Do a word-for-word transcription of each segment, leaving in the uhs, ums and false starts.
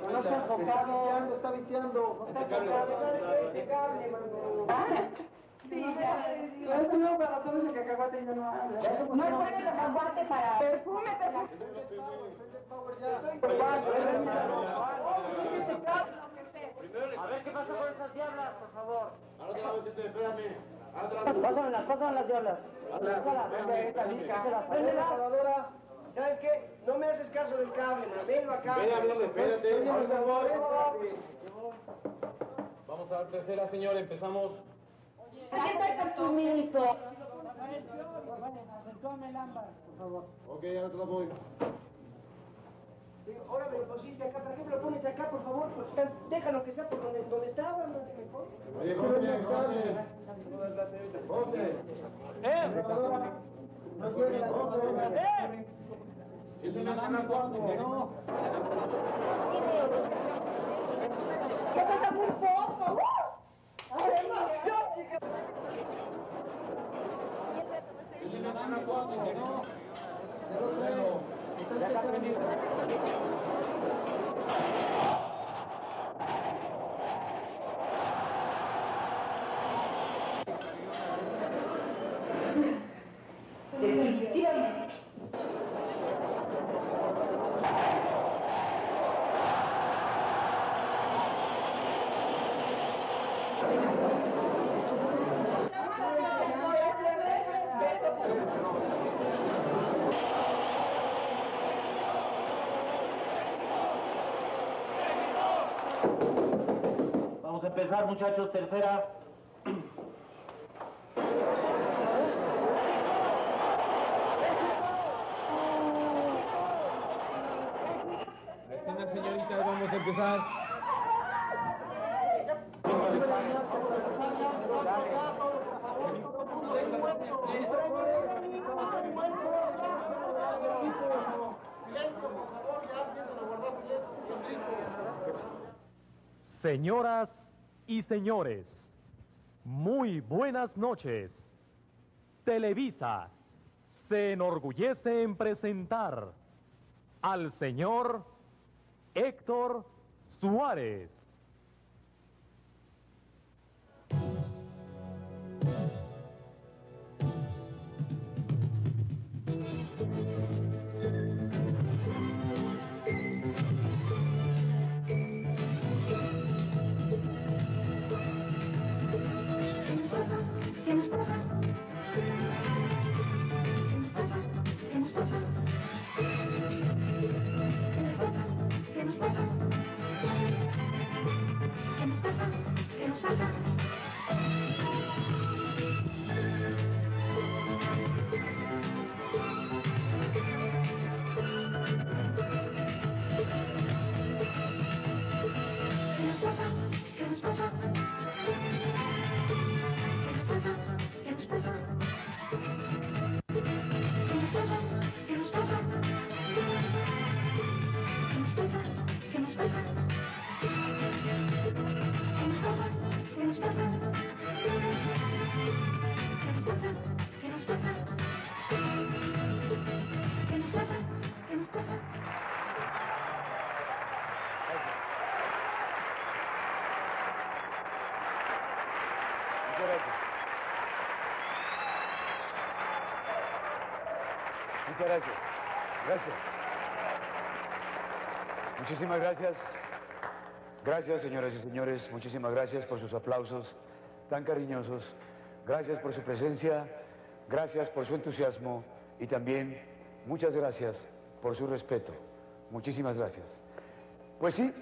No está enfocado, está viciando, está enfocado, de carne, mano. Sí, ya. Pero esto no para todos el cacahuate y ya no habla. No es bueno el cacahuate para... Perfume, perfume. A ver qué pasa con esas diablas, por favor. Ahora otra vez, espérame. Pásamelas, pásamelas las diablas. Pásalas. ¿Sabes qué? No me haces caso del cable, venlo acá. Espérate, espérate. Vamos a la tercera, señor, empezamos. Aquí está el cartumito. Acercame el ámbar, por favor. Ok, ahora te lo voy. Ahora me lo pusiste acá, ¿para qué me lo pones acá, por favor? Déjalo que sea por donde, donde está, ahora no te me pones. Oye, José, José. José. ¡Eh! ¡No quiere la noche! ¡Eh! ¡El de la mano cuando! ¡No! ¡Ya pasa muy poco! ¡Demasiado, chica! ¡El de la mano cuando! ¡No! ¡Ya está venido! Definitivamente. Vamos a empezar, muchachos, tercera. Empezar. Señoras y señores, muy buenas noches. Televisa se enorgullece en presentar al señor Héctor Suárez. Gracias, gracias. Muchísimas gracias. Gracias, señoras y señores. Muchísimas gracias por sus aplausos tan cariñosos. Gracias por su presencia. Gracias por su entusiasmo. Y también muchas gracias por su respeto. Muchísimas gracias. Pues sí,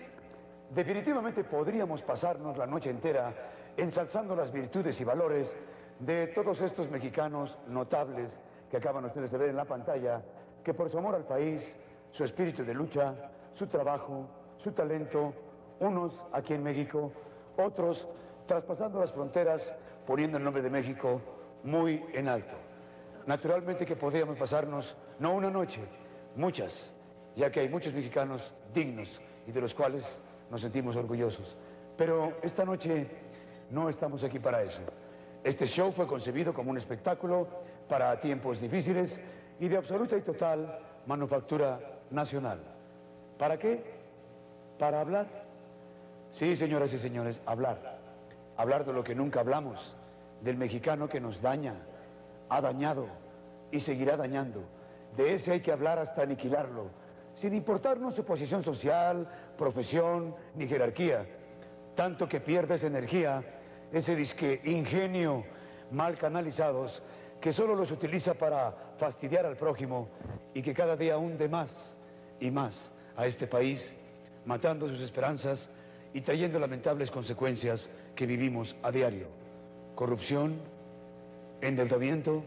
definitivamente podríamos pasarnos la noche entera ensalzando las virtudes y valores de todos estos mexicanos notables que acaban ustedes de ver en la pantalla, que por su amor al país, su espíritu de lucha, su trabajo, su talento, unos aquí en México, otros traspasando las fronteras, poniendo el nombre de México muy en alto. Naturalmente que podríamos pasarnos, no una noche, muchas, ya que hay muchos mexicanos dignos y de los cuales nos sentimos orgullosos. Pero esta noche no estamos aquí para eso. Este show fue concebido como un espectáculo para tiempos difíciles y de absoluta y total manufactura nacional. ¿Para qué? Para hablar. Sí, señoras y señores, hablar. Hablar de lo que nunca hablamos, del mexicano que nos daña, ha dañado y seguirá dañando. De ese hay que hablar hasta aniquilarlo, sin importarnos su posición social, profesión ni jerarquía. Tanto que pierdes energía, ese disque ingenio mal canalizados que solo los utiliza para fastidiar al prójimo y que cada día hunde más y más a este país, matando sus esperanzas y trayendo lamentables consecuencias que vivimos a diario. Corrupción, endeudamiento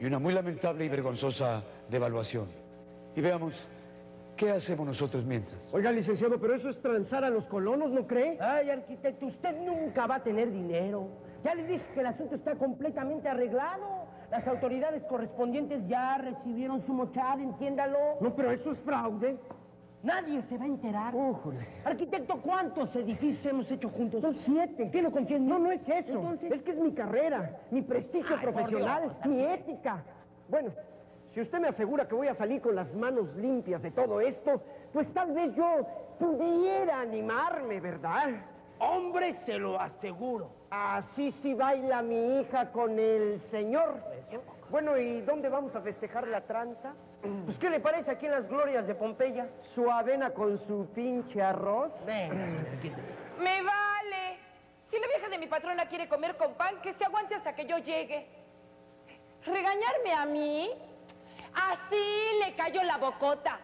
y una muy lamentable y vergonzosa devaluación. Y veamos, ¿qué hacemos nosotros mientras? Oiga, licenciado, pero eso es transar a los colonos, ¿no cree? Ay, arquitecto, usted nunca va a tener dinero. Ya le dije que el asunto está completamente arreglado. Las autoridades correspondientes ya recibieron su mochada, entiéndalo. No, pero eso es fraude. Nadie se va a enterar. ¡Ójole! Arquitecto, ¿cuántos edificios hemos hecho juntos? Son siete. ¿Qué no confías? No, no es eso. Entonces... es que es mi carrera, mi prestigio Ay, profesional, mi ética. Bueno, si usted me asegura que voy a salir con las manos limpias de todo esto, pues tal vez yo pudiera animarme, ¿verdad? Hombre, se lo aseguro. Así sí baila mi hija con el señor. Bueno, ¿y dónde vamos a festejar la tranza? Pues, ¿qué le parece aquí en las glorias de Pompeya? ¿Su avena con su pinche arroz? Venga, me vale. Si la vieja de mi patrona quiere comer con pan, que se aguante hasta que yo llegue. ¿Regañarme a mí? Así le cayó la bocota.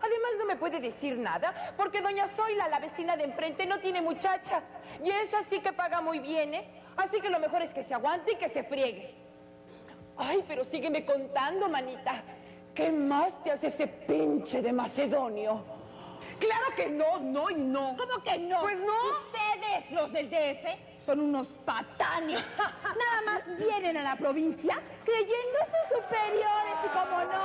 Además, no me puede decir nada, porque doña Zoila, la vecina de enfrente, no tiene muchacha. Y esa sí que paga muy bien, ¿eh? Así que lo mejor es que se aguante y que se friegue. Ay, pero sígueme contando, manita. ¿Qué más te hace ese pinche de macedonio? ¡Claro que no, no y no! ¿Cómo que no? Pues no. Ustedes, los del D F, son unos patanes. Nada más vienen a la provincia creyéndose superiores y como no.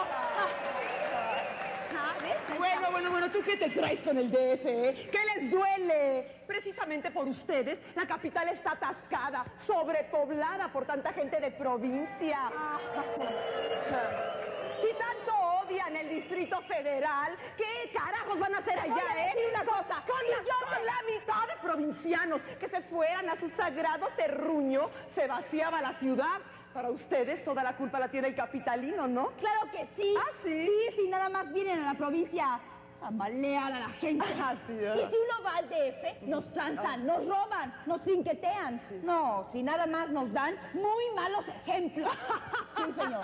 Ah, ¿ves? Bueno, bueno, bueno, ¿tú qué te traes con el D F? Eh? ¿Qué les duele? Precisamente por ustedes, la capital está atascada, sobrepoblada por tanta gente de provincia. Si tanto odian el Distrito Federal, ¿qué carajos van a hacer allá, Voy a decir eh? una cosa. Con, con, yo con la mitad de provincianos que se fueran a su sagrado terruño, se vaciaba la ciudad. Para ustedes toda la culpa la tiene el capitalino, ¿no? Claro que sí. ¿Ah, sí? Sí, sí, nada más vienen a la provincia a balear a la gente. Ah, sí, ah. Y si uno va al D F, nos transan, nos roban, nos finquetean. Sí. No, si nada más nos dan muy malos ejemplos. Sí, señor.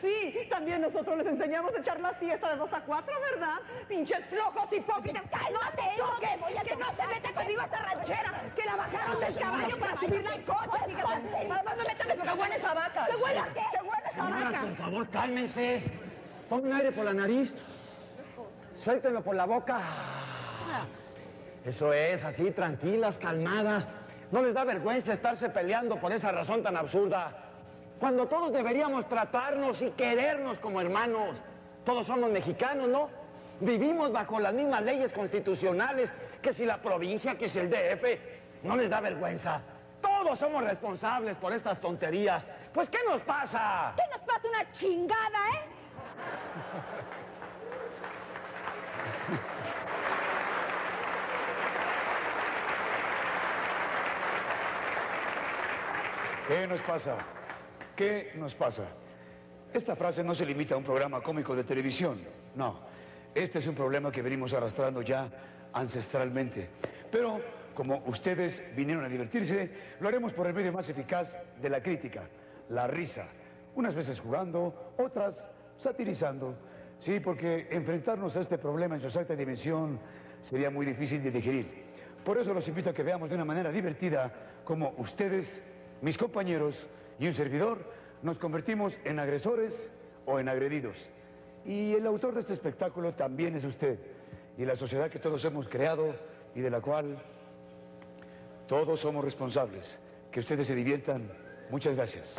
Sí, también nosotros les enseñamos a echar la siesta de dos a cuatro, ¿verdad? ¡Pinches flojos, hipócritas! ¡Cálmate! ¡No te toques! ¡Que no se meta conmigo esta ranchera! ¡Que la bajaron del caballo para subirla al coche! ¡Fíjate! ¡Además no metan de huele esa vaca! ¡Qué huele a qué! ¡Qué huele esa vaca! Por favor, cálmense. Tomen aire por la nariz. Suéltenlo por la boca. Eso es, así, tranquilas, calmadas. ¿No les da vergüenza estarse peleando por esa razón tan absurda? Cuando todos deberíamos tratarnos y querernos como hermanos. Todos somos mexicanos, ¿no? Vivimos bajo las mismas leyes constitucionales que si la provincia, que si el D F. ¿No les da vergüenza? Todos somos responsables por estas tonterías. Pues, ¿qué nos pasa? ¿Qué nos pasa? Una chingada, ¿eh? ¿Qué nos pasa? ¿Qué nos pasa? Esta frase no se limita a un programa cómico de televisión, no. Este es un problema que venimos arrastrando ya ancestralmente. Pero, como ustedes vinieron a divertirse, lo haremos por el medio más eficaz de la crítica, la risa. Unas veces jugando, otras satirizando. Sí, porque enfrentarnos a este problema en su exacta dimensión sería muy difícil de digerir. Por eso los invito a que veamos de una manera divertida cómo ustedes, mis compañeros, y un servidor, nos convertimos en agresores o en agredidos. Y el autor de este espectáculo también es usted, y la sociedad que todos hemos creado y de la cual todos somos responsables. Que ustedes se diviertan. Muchas gracias.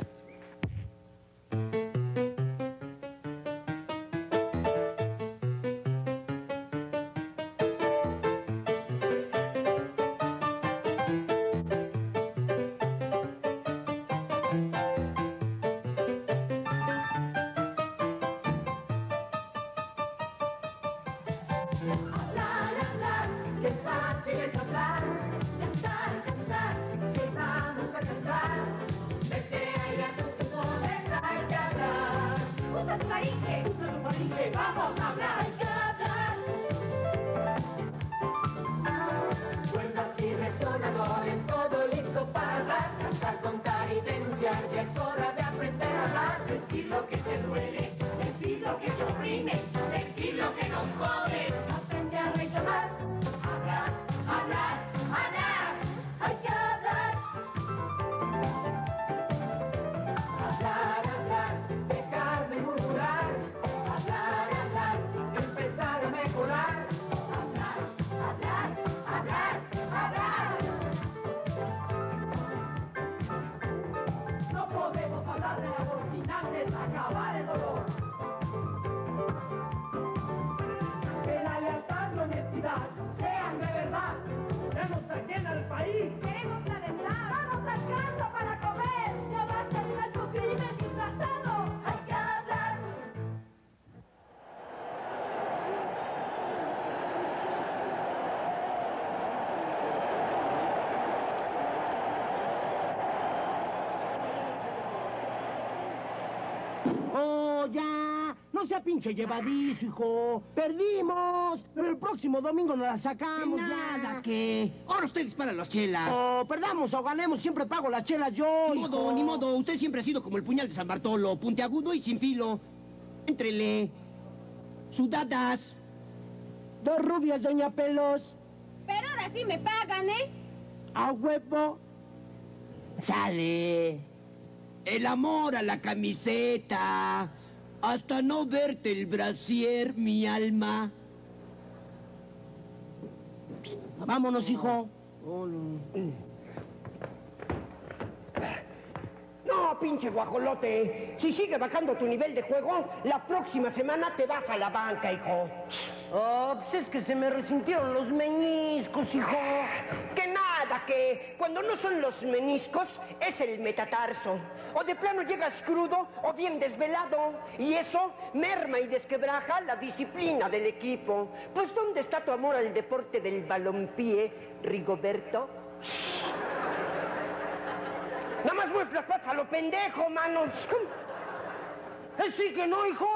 Pinche llevadizo, hijo. Perdimos, pero el próximo domingo nos la sacamos. Nada, que ahora usted dispara las chelas. O perdamos o ganemos, siempre pago las chelas yo. Ni modo, ni modo. Usted siempre ha sido como el puñal de San Bartolo, puntiagudo y sin filo. Éntrele. Sudadas. Dos rubias, doña Pelos. Pero ahora sí me pagan, ¿eh? A huevo. Sale. El amor a la camiseta. Hasta no verte el brasier, mi alma. Vámonos, hijo. No, pinche guajolote. Si sigue bajando tu nivel de juego, la próxima semana te vas a la banca, hijo. Oh, pues es que se me resintieron los meniscos, hijo. Que nada, que cuando no son los meniscos, es el metatarso. O de plano llegas crudo o bien desvelado. Y eso merma y desquebraja la disciplina del equipo. Pues, ¿dónde está tu amor al deporte del balompié, Rigoberto? Nada más mueves las patas a lo pendejo, manos. Así que no, hijo.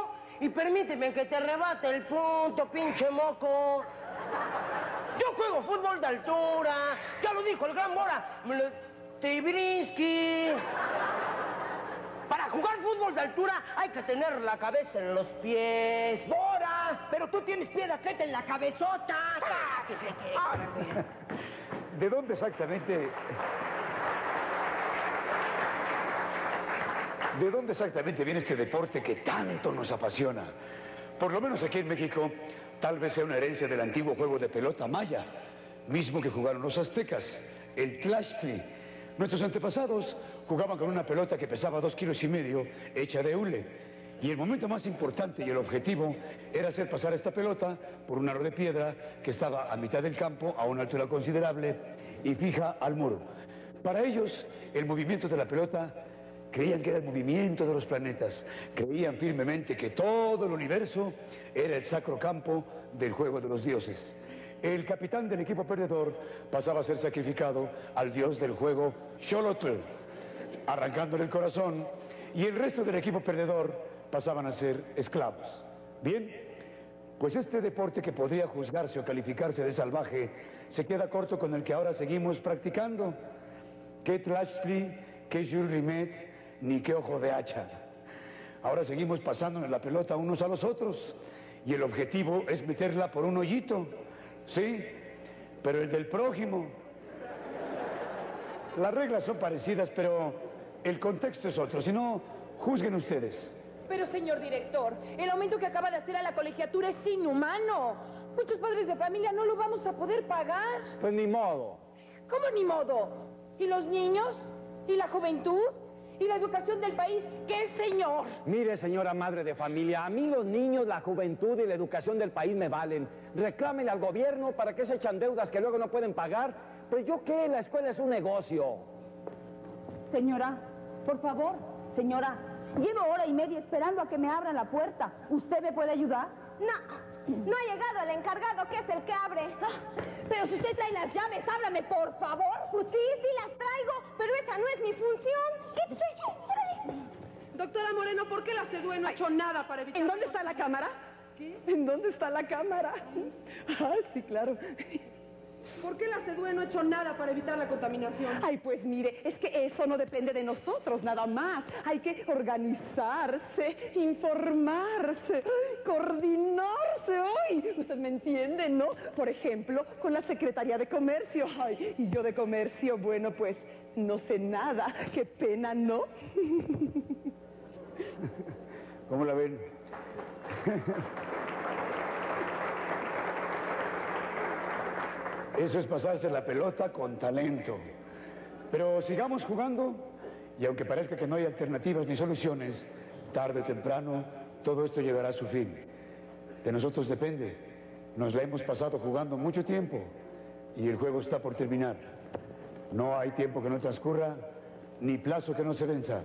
Y permíteme que te rebate el punto, pinche moco. Yo juego fútbol de altura. Ya lo dijo el gran Bora. Tibrinsky. Para jugar fútbol de altura hay que tener la cabeza en los pies. ¡Bora! Pero tú tienes pie de atleta en la cabezota. ¿De dónde exactamente? ¿De dónde exactamente viene este deporte que tanto nos apasiona? Por lo menos aquí en México, tal vez sea una herencia del antiguo juego de pelota maya, mismo que jugaron los aztecas, el Tlachtli. Nuestros antepasados jugaban con una pelota que pesaba dos kilos y medio, hecha de hule. Y el momento más importante y el objetivo era hacer pasar esta pelota por un aro de piedra que estaba a mitad del campo, a una altura considerable, y fija al muro. Para ellos, el movimiento de la pelota... Creían que era el movimiento de los planetas. Creían firmemente que todo el universo era el sacro campo del juego de los dioses. El capitán del equipo perdedor pasaba a ser sacrificado al dios del juego, Xolotl, arrancándole el corazón, y el resto del equipo perdedor pasaban a ser esclavos. Bien, pues este deporte que podría juzgarse o calificarse de salvaje se queda corto con el que ahora seguimos practicando. Que Tlachtli, que Jules Rimet, ni qué ojo de hacha. Ahora seguimos pasándonos la pelota unos a los otros y el objetivo es meterla por un hoyito, ¿sí? Pero el del prójimo. Las reglas son parecidas, pero el contexto es otro, si no, juzguen ustedes. Pero, señor director, el aumento que acaba de hacer a la colegiatura es inhumano. Muchos padres de familia no lo vamos a poder pagar. Pues ni modo. ¿Cómo ni modo? ¿Y los niños? ¿Y la juventud? ¿Y la educación del país? ¿Qué, señor? Mire, señora madre de familia, a mí los niños, la juventud y la educación del país me valen. Reclámenle al gobierno para que se echan deudas que luego no pueden pagar. Pero yo qué, la escuela es un negocio. Señora, por favor, señora, llevo hora y media esperando a que me abran la puerta. ¿Usted me puede ayudar? No. No ha llegado el encargado, que es el que abre. Ah, pero si usted trae las llaves, ábrame, por favor. Pues sí, sí las traigo, pero esa no es mi función. ¿Qué sé yo? Órale. Doctora Moreno, ¿por qué la CEDUE no ha hecho nada para evitar... ¿En dónde está la cámara? ¿Qué? ¿En dónde está la cámara? Ah, sí, claro. ¿Por qué la CEDUE no ha hecho nada para evitar la contaminación? Ay, pues mire, es que eso no depende de nosotros nada más. Hay que organizarse, informarse, coordinarse. Ay, usted me entiende, ¿no? Por ejemplo, con la Secretaría de Comercio. Ay, y yo de comercio, bueno, pues no sé nada. Qué pena, ¿no? ¿Cómo la ven? Eso es pasarse la pelota con talento. Pero sigamos jugando, y aunque parezca que no hay alternativas ni soluciones, tarde o temprano todo esto llegará a su fin. De nosotros depende. Nos la hemos pasado jugando mucho tiempo y el juego está por terminar. No hay tiempo que no transcurra, ni plazo que no se venza.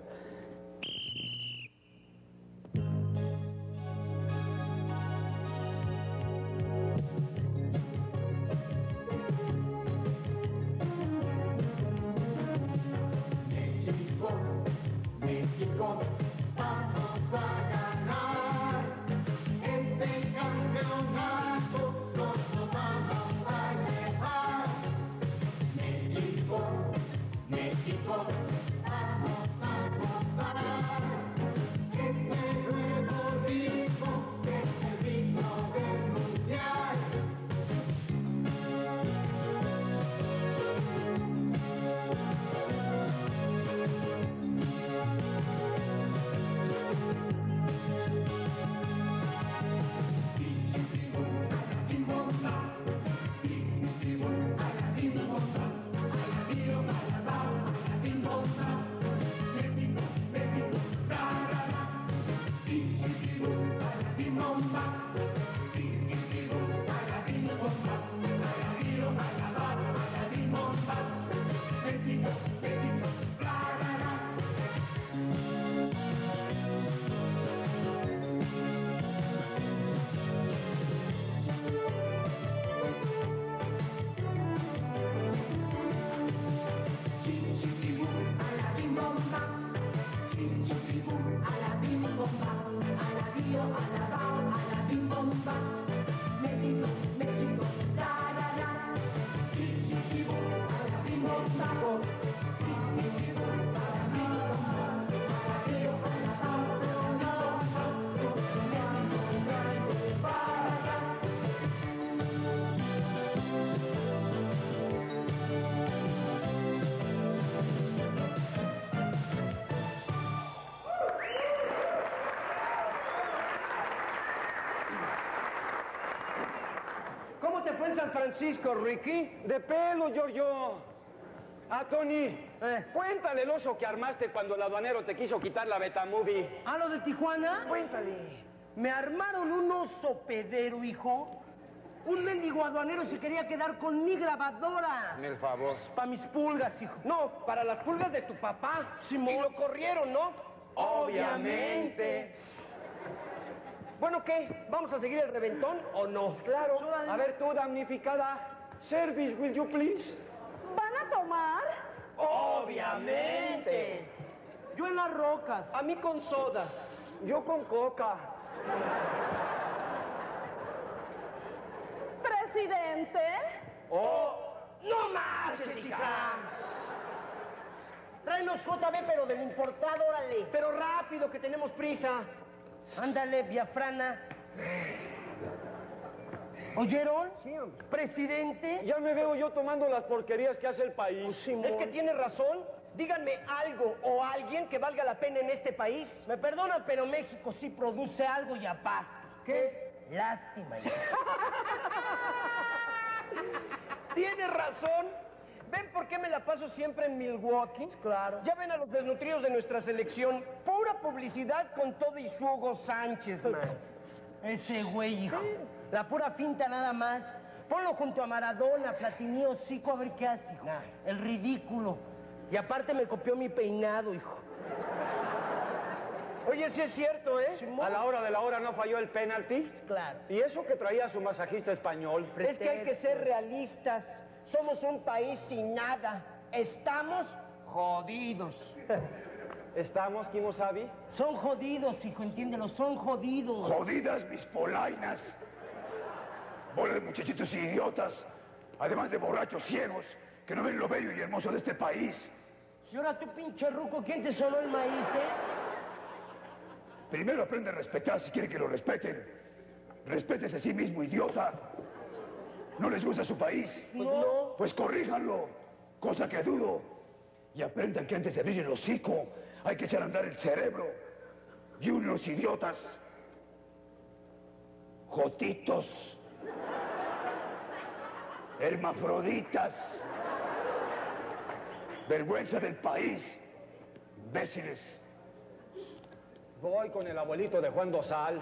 San Francisco, Ricky. De pelo, Giorgio. Ah, Tony, eh. cuéntale el oso que armaste cuando el aduanero te quiso quitar la Betamovie. ¿A lo de Tijuana? Cuéntale. Me armaron un oso pedero, hijo. Un mendigo aduanero se quería quedar con mi grabadora. Hazme el favor. Para mis pulgas, hijo. No, para las pulgas de tu papá. Simón. Y lo corrieron, ¿no? Obviamente. Bueno, ¿qué? ¿Vamos a seguir el reventón o no? Claro. A ver, tú, damnificada. Service, will you please? ¿Van a tomar? Obviamente. Yo en las rocas. A mí con sodas. Yo con coca. ¿Presidente? ¡Oh! ¡No más, Jessica! Tráenos J B, pero del importado, órale. Pero rápido, que tenemos prisa. Ándale, Biafrana. ¿Oyeron? Sí, hombre. Presidente. Ya me veo yo tomando las porquerías que hace el país. Oh, Simón. Es que tiene razón. Díganme algo o alguien que valga la pena en este país. Me perdonan, pero México sí produce algo y a paz. ¿Qué? Lástima. Ya. Tiene razón. ¿Ven por qué me la paso siempre en Milwaukee? Claro. Ya ven a los desnutridos de nuestra selección. Pura publicidad con todo y su Hugo Sánchez, man. Ese güey, hijo. La pura finta nada más. Ponlo junto a Maradona, Platini o Zico, a ver qué hace, hijo. Nah. El ridículo. Y aparte me copió mi peinado, hijo. Oye, sí es cierto, ¿eh? Simón. A la hora de la hora no falló el penalti. Claro. Y eso que traía su masajista español. Es que hay que ser realistas. Somos un país sin nada. Estamos jodidos. ¿Estamos, Kimosabi? Son jodidos, hijo, entiéndelo, son jodidos. Jodidas mis polainas. Bola de muchachitos idiotas, además de borrachos ciegos, que no ven lo bello y hermoso de este país. Señora, tu pinche ruco, ¿quién te soló el maíz, eh? Primero aprende a respetar si quiere que lo respeten. Respétese a sí mismo, idiota. ¿No les gusta su país? Pues no. Pues corríjanlo, cosa que dudo. Y aprendan que antes de abrir el hocico hay que echar a andar el cerebro. Y unos idiotas. Jotitos. Hermafroditas. Vergüenza del país. Imbéciles. Voy con el abuelito de Juan Dosal.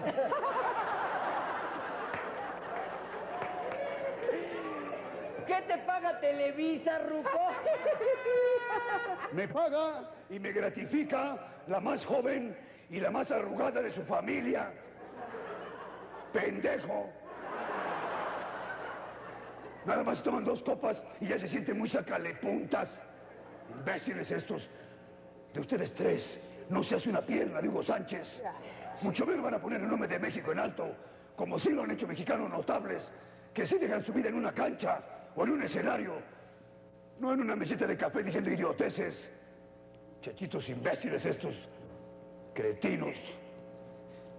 ¿Qué te paga Televisa, ruco? Me paga y me gratifica la más joven y la más arrugada de su familia. Pendejo. Nada más toman dos copas y ya se sienten muy sacalepuntas. Imbéciles estos. De ustedes tres no se hace una pierna de Hugo Sánchez. Mucho menos van a poner el nombre de México en alto, como sí lo han hecho mexicanos notables, que sí dejan su vida en una cancha o en un escenario, no en una mesita de café diciendo idioteces. Chachitos imbéciles estos. Cretinos.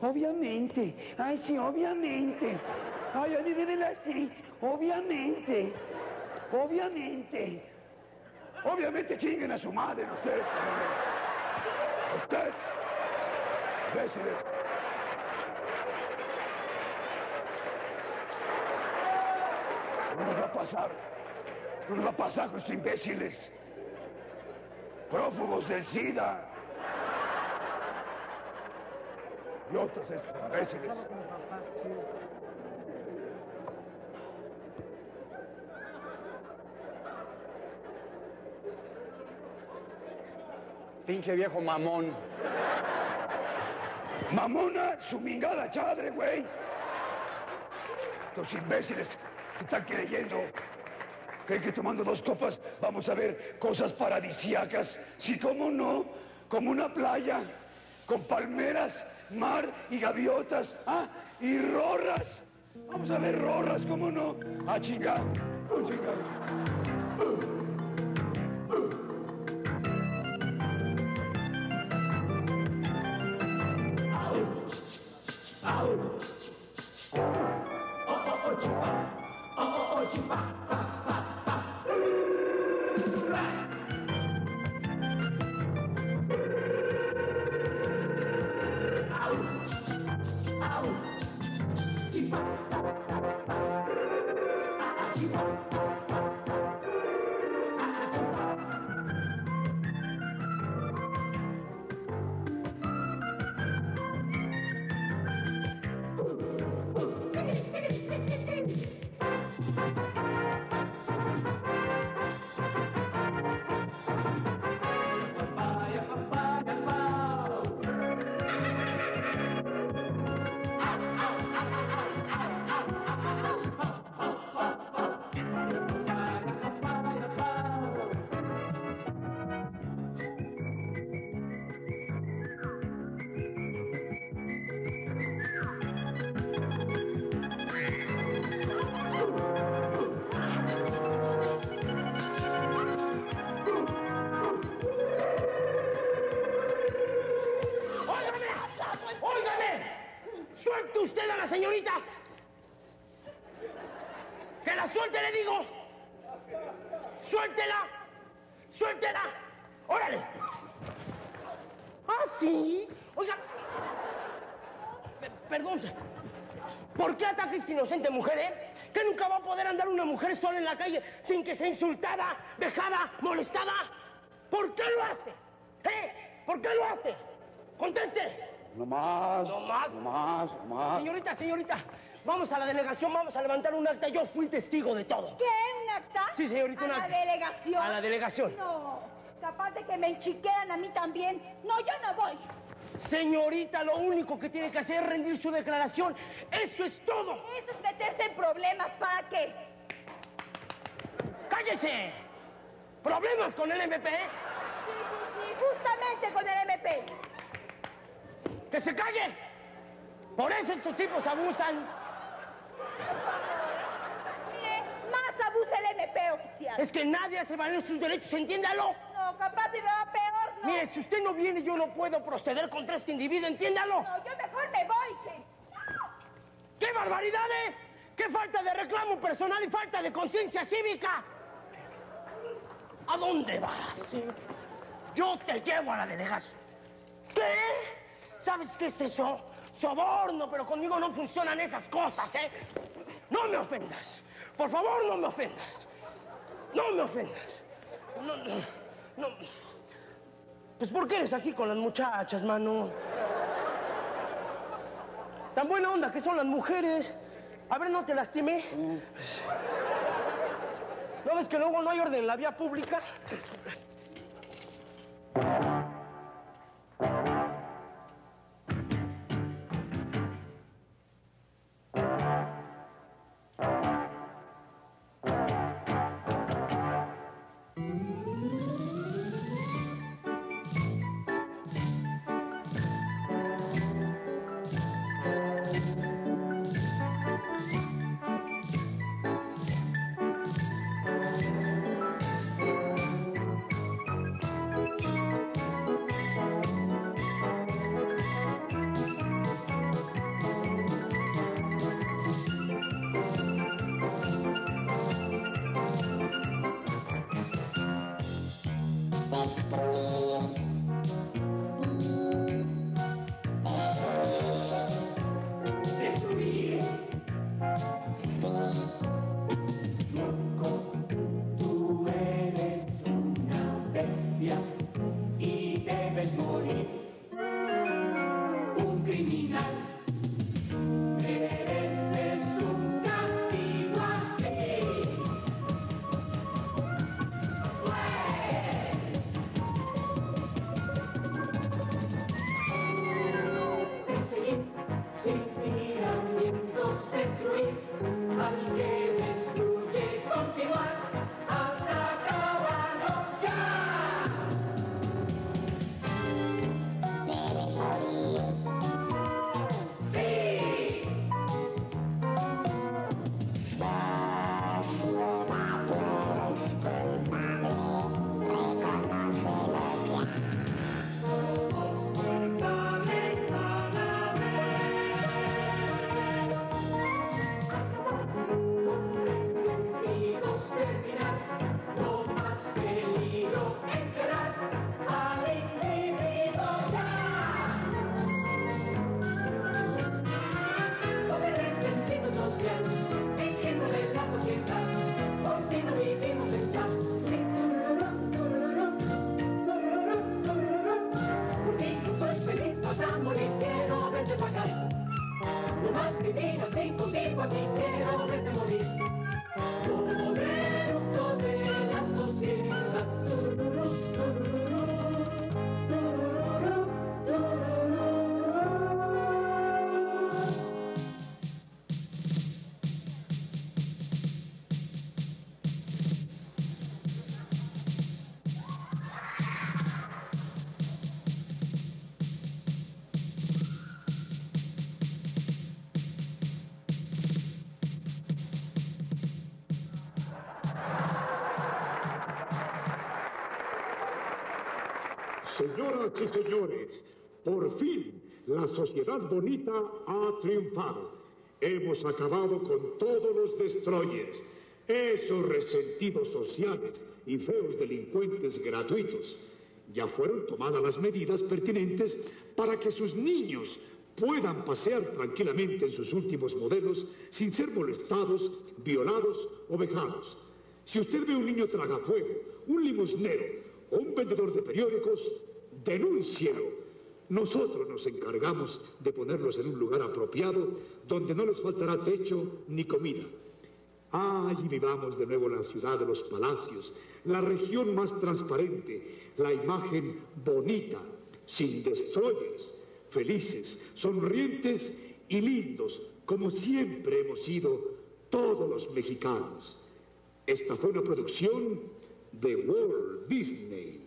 Obviamente. Ay, sí, obviamente. Ay, a mí de verdad sí. Obviamente, obviamente, obviamente chinguen a su madre ustedes, señores. Ustedes, imbéciles. No nos va a pasar, no nos va a pasar con estos imbéciles. Prófugos del SIDA. Y otros estos imbéciles. Pinche viejo mamón. Mamona, su mingada chadre, güey. Estos imbéciles que están creyendo. Creen que tomando dos copas vamos a ver cosas paradisíacas. Sí, cómo no, como una playa, con palmeras, mar y gaviotas. Ah, y rorras. Vamos a ver rorras, cómo no. Ah, chingar. Oh, chingar. Inocente mujer, ¿eh? Que nunca va a poder andar una mujer sola en la calle sin que sea insultada, vejada, molestada. ¿Por qué lo hace? ¿Eh? ¿Por qué lo hace? ¡Conteste! No más. No más. No más, no más. Señorita, señorita, vamos a la delegación, vamos a levantar un acta. Yo fui testigo de todo. ¿Qué? ¿Un acta? Sí, señorita, un acta. ¿A la delegación? A la delegación. No, capaz de que me enchiquean a mí también. No, yo no voy. Señorita, lo único que tiene que hacer es rendir su declaración. ¡Eso es todo! Eso es meterse en problemas, ¿para qué? ¡Cállese! ¿Problemas con el M P? Sí, sí, sí, justamente con el M P. ¡Que se calle! Por eso estos tipos abusan. Mire, más abusa el M P oficial. Es que nadie hace valer sus derechos, entiéndalo. No, capaz si me va peor, no. Mire, si usted no viene, yo no puedo proceder contra este individuo, entiéndalo. No, yo mejor me voy, que... ¡Qué barbaridad, eh! ¡Qué falta de reclamo personal y falta de conciencia cívica! ¿A dónde vas, eh? Yo te llevo a la delegación. ¿Qué? ¿Sabes qué es eso? Soborno, pero conmigo no funcionan esas cosas, ¿eh? No me ofendas. Por favor, no me ofendas. No me ofendas. No, no, no. Pues, ¿por qué eres así con las muchachas, mano? Tan buena onda que son las mujeres. A ver, ¿no te lastimé? ¿No ves que luego no hay orden en la vía pública? Señoras y señores, por fin la sociedad bonita ha triunfado. Hemos acabado con todos los destroyers, esos resentidos sociales y feos delincuentes gratuitos. Ya fueron tomadas las medidas pertinentes para que sus niños puedan pasear tranquilamente en sus últimos modelos sin ser molestados, violados o vejados. Si usted ve un niño tragafuego, un limosnero, un vendedor de periódicos, denúncielo. Nosotros nos encargamos de ponerlos en un lugar apropiado donde no les faltará techo ni comida. ¡Ay! Ah, vivamos de nuevo la ciudad de los palacios, la región más transparente, la imagen bonita, sin destroyers, felices, sonrientes y lindos, como siempre hemos sido todos los mexicanos. Esta fue una producción de Walt Disney.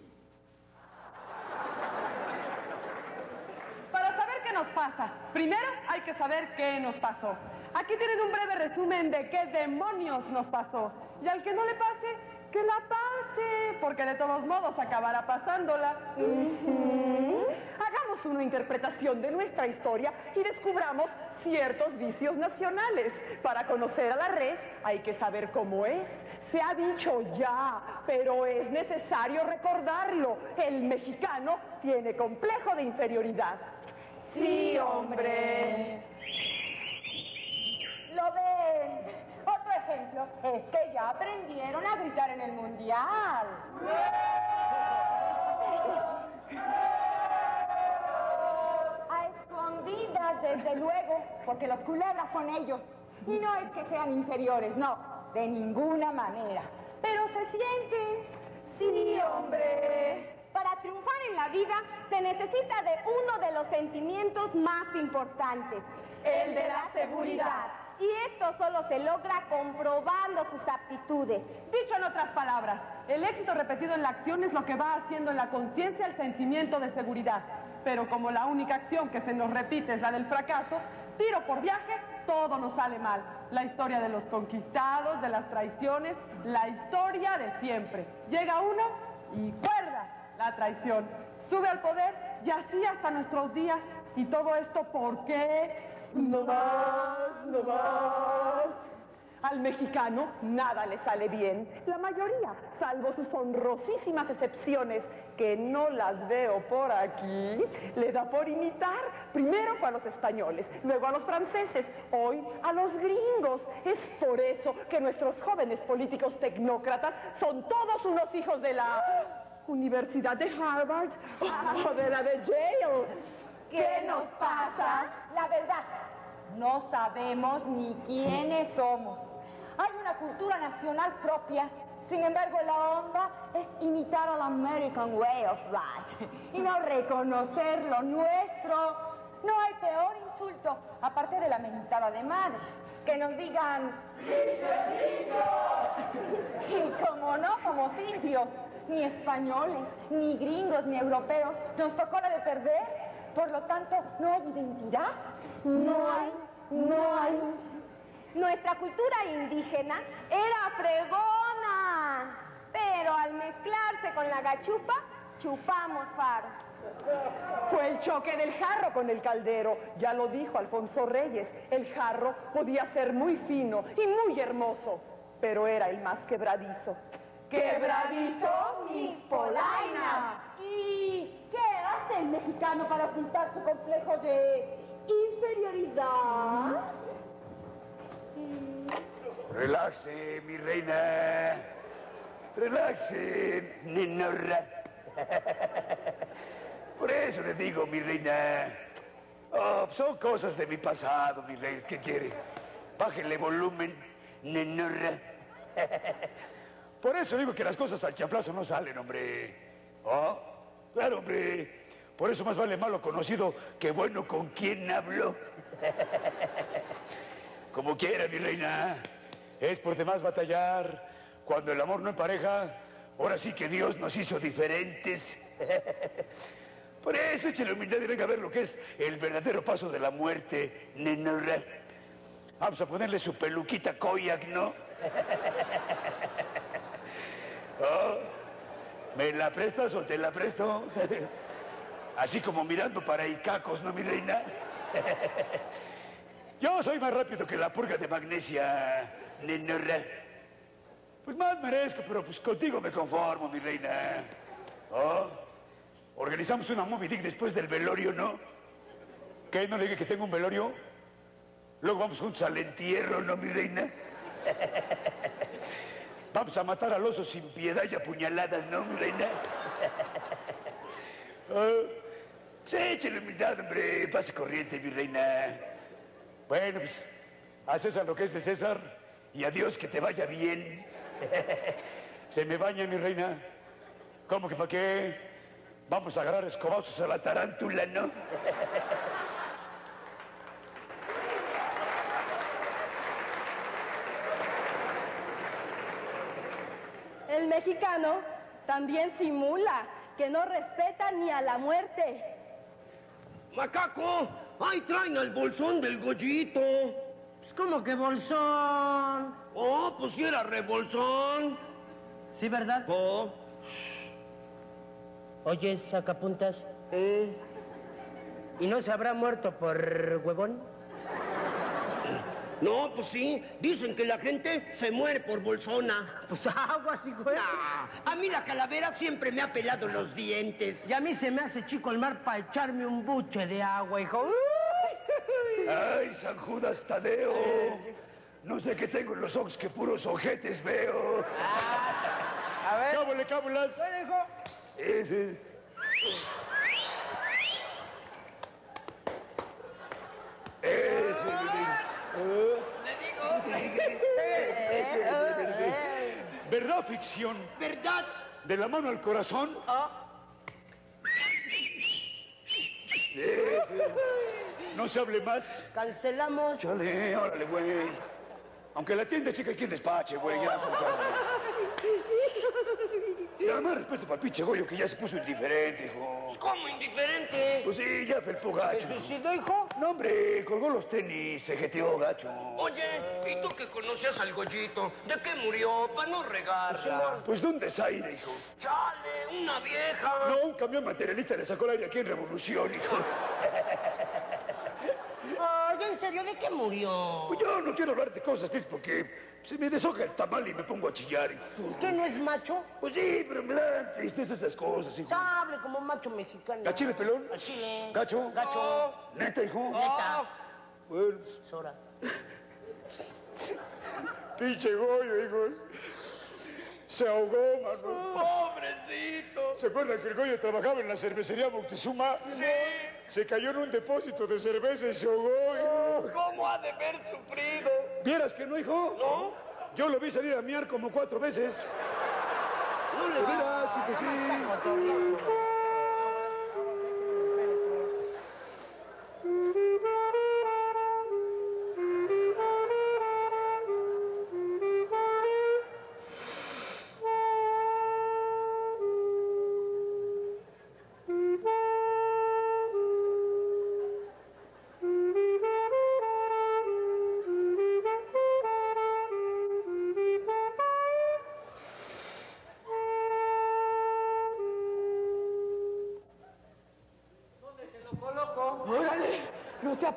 Para saber qué nos pasa, primero hay que saber qué nos pasó. Aquí tienen un breve resumen de qué demonios nos pasó. Y al que no le pase, que la pase, porque de todos modos acabará pasándola. Uh-huh. Hagamos una interpretación de nuestra historia y descubramos ciertos vicios nacionales. Para conocer a la res hay que saber cómo es. Se ha dicho ya, pero es necesario recordarlo. El mexicano tiene complejo de inferioridad. Sí, hombre. ¿Lo ven? Otro ejemplo es que ya aprendieron a gritar en el mundial. A escondidas, desde luego, porque los culebras son ellos. Y no es que sean inferiores, no, de ninguna manera. Pero se sienten... Sí, hombre. Para triunfar en la vida se necesita de uno de los sentimientos más importantes. El de la seguridad. Y esto solo se logra comprobando sus aptitudes. Dicho en otras palabras, el éxito repetido en la acción es lo que va haciendo en la conciencia el sentimiento de seguridad. Pero como la única acción que se nos repite es la del fracaso, tiro por viaje, todo nos sale mal. La historia de los conquistados, de las traiciones, la historia de siempre. Llega uno y cuerda, la traición. Sube al poder y así hasta nuestros días. ¿Y todo esto por qué? No más, no más. Al mexicano nada le sale bien. La mayoría, salvo sus honrosísimas excepciones, que no las veo por aquí, le da por imitar. Primero fue a los españoles, luego a los franceses, hoy a los gringos. Es por eso que nuestros jóvenes políticos tecnócratas son todos unos hijos de la Universidad de Harvard o de la de Yale. ¿Qué nos pasa? La verdad, no sabemos ni quiénes somos. Hay una cultura nacional propia. Sin embargo, la onda es imitar al American Way of Life y no reconocer lo nuestro. No hay peor insulto, aparte de la mentada de madre, que nos digan... ¡Pinches! Y como no somos indios, ni españoles, ni gringos, ni europeos, nos tocó la de perder. Por lo tanto, no hay identidad, no hay, no hay. Nuestra cultura indígena era fregona, pero al mezclarse con la gachupa, chupamos faros. Fue el choque del jarro con el caldero, ya lo dijo Alfonso Reyes. El jarro podía ser muy fino y muy hermoso, pero era el más quebradizo. ¡Quebradizo mis polainas! Y... ¿qué hace el mexicano para ocultar su complejo de inferioridad? Relaxe, mi reina. Relaxe, nenorra. Por eso le digo, mi reina. Oh, son cosas de mi pasado, mi reina. ¿Qué quiere? Bájenle volumen, nenorra. Por eso digo que las cosas al chaflazo no salen, hombre. ¿Oh? Claro, hombre. Por eso más vale malo conocido que bueno con quien hablo. Como quiera, mi reina. Es por demás batallar. Cuando el amor no empareja, ahora sí que Dios nos hizo diferentes. Por eso eche la humildad y venga a ver lo que es el verdadero paso de la muerte, nenorra. Vamos a ponerle su peluquita koyak, ¿no? ¿Oh? ¿Me la prestas o te la presto? Así como mirando para Icacos, ¿no, mi reina? Yo soy más rápido que la purga de magnesia, nenorra. Pues más merezco, pero pues contigo me conformo, mi reina. ¿Oh? Organizamos una movie dick después del velorio, ¿no? ¿Qué? ¿No le diga que tengo un velorio? Luego vamos juntos al entierro, ¿no, mi reina? Vamos a matar al oso sin piedad y apuñaladas, ¿no, mi reina? Oh, pues échale humildad, hombre. Pase corriente, mi reina. Bueno, pues, a César lo que es del César y a Dios que te vaya bien. Se me baña, mi reina. ¿Cómo que para qué? Vamos a agarrar escobazos a la tarántula, ¿no? El mexicano también simula que no respeta ni a la muerte. ¡Macaco! ¡Ahí traen al bolsón del gollito! Pues, ¿cómo que bolsón? Oh, pues si era rebolsón. ¿Sí, verdad? Oh. Oye, sacapuntas. ¿Eh? ¿Y no se habrá muerto por huevón? No, pues sí. Dicen que la gente se muere por bolsona. Pues aguas, hijo. Nah, a mí la calavera siempre me ha pelado los dientes. Y a mí se me hace chico el mar para echarme un buche de agua, hijo. ¡Uy! ¡Ay, San Judas Tadeo! Eh. No sé qué tengo en los ojos, que puros ojetes veo. Ah, a ver. Cábole, cábulas. Bueno, hijo. Ese. Ese. Le digo. ¿Verdad, ficción? ¿Verdad? De la mano al corazón. Ah. No se hable más. Cancelamos. Chale, órale, güey. Aunque la tienda chica aquí en despache, güey, ya, por favor. Y además respeto para el pinche Goyo, que ya se puso indiferente, hijo. ¿Cómo indiferente? Pues sí, ya felpó gacho. ¿Se suicidó, hijo? No, hombre, colgó los tenis, se jeteó gacho. Oye, ¿y tú que conocías al Goyito? ¿De qué murió? Para no regarla. Pues de un desaire, hijo. ¡Chale, una vieja! No, un camión materialista le sacó el aire aquí en Revolución, hijo. Ay, ¿en serio? ¿De qué murió? Pues yo no quiero hablar de cosas, es porque... se me deshoja el tamal y me pongo a chillar, hijo. ¿Usted no es macho? Pues sí, pero me dan tristeza esas cosas, hijo. Sable como macho mexicano. ¿A chile pelón? A chile. ¿Gacho? Gacho. Oh. ¿Neta, hijo? Oh. Neta. Bueno. Es hora. Pinche Goyo, hijos. Se ahogó, mano. ¡Pobrecito! ¿Se acuerdan que el Goyo trabajaba en la cervecería Moctezuma? Sí. Se cayó en un depósito de cerveza y se ahogó, hijo. ¿Cómo ha de haber sufrido? ¿Vieras que no, hijo? ¿No? Yo lo vi salir a miar como cuatro veces. No le vieras, hijo, sí.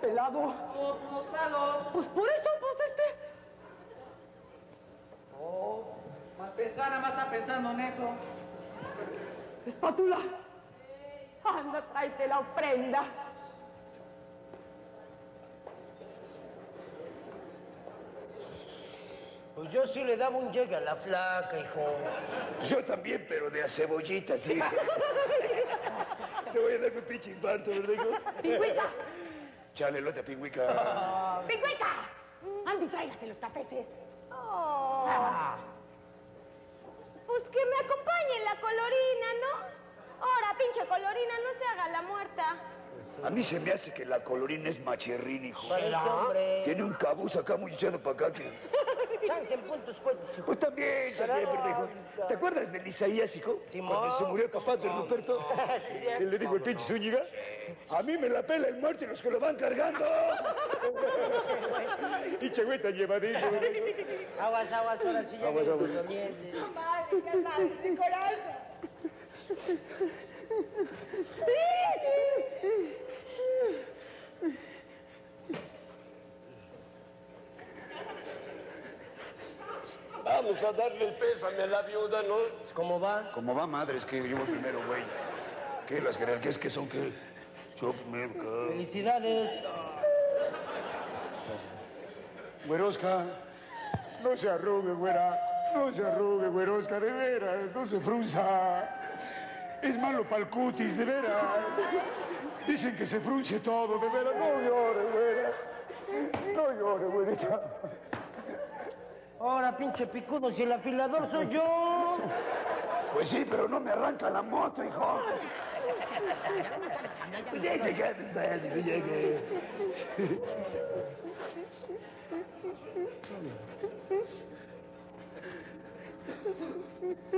Pelado. Pues, pues por eso, pues este. Oh, más pensar, nada más está pensando en eso. Espátula. Anda, tráete la ofrenda. Pues yo sí le daba un llegue a la flaca, hijo. Yo también, pero de a cebollitas, sí. Te voy a dar mi pinche infarto, ¿verdad, hijo? ¡Pingüita! Chale, lote, Pingüica. ¡Pingüica! Andy, tráigate los cafeces. Oh. Ah. Pues que me acompañen la colorina, ¿no? Ahora, pinche colorina, no se haga la muerta. A mí se me hace que la colorina es macherrín, hijo. Hombre. Tiene un cabuz acá muy echado para acá que... chance en puntos cuentos, hijo. Pues también, también, ¿verdad, hijo? ¿Te acuerdas del Isaías, hijo? Simón. Cuando se murió el papá de Ruperto, él le dijo el pinche Zúñiga, a mí me la pela el muerto y los que lo van cargando. Y chagüeta llevadillo. Aguas, aguas, ahora sí. Aguas, aguas. No madre, ya sabes, de corazón. Vamos a darle el pésame a la viuda, ¿no? ¿Cómo va? ¿Cómo va, madre? Es que yo voy primero, güey. ¿Qué? ¿Las jerarquías que son? ¿Qué? Yo primero. ¡Felicidades! Güerosca, no se arrugue, güera. No se arrugue, güerosca, de veras. No se frunza. Es malo para el cutis, de veras. Dicen que se frunce todo, de veras. No llore, güera. No llore, güerita. Ahora, pinche picudo, si el afilador soy yo. Pues sí, pero no me arranca la moto, hijo. Oye, llegaste, Ismael, yo llegué.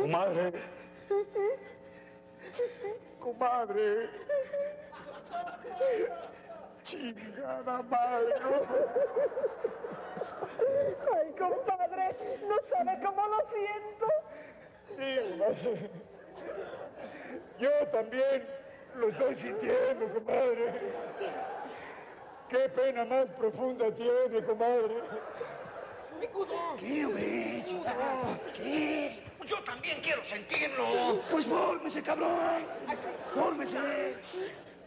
Comadre. Comadre. Chingada madre. Ay, compadre, no sabe cómo lo siento. Sí, madre. Yo también lo estoy sintiendo, comadre. Qué pena más profunda tiene, comadre. ¿Qué, güey? ¿Qué? Yo también quiero sentirlo. Pues vólmese, cabrón. Vólmese.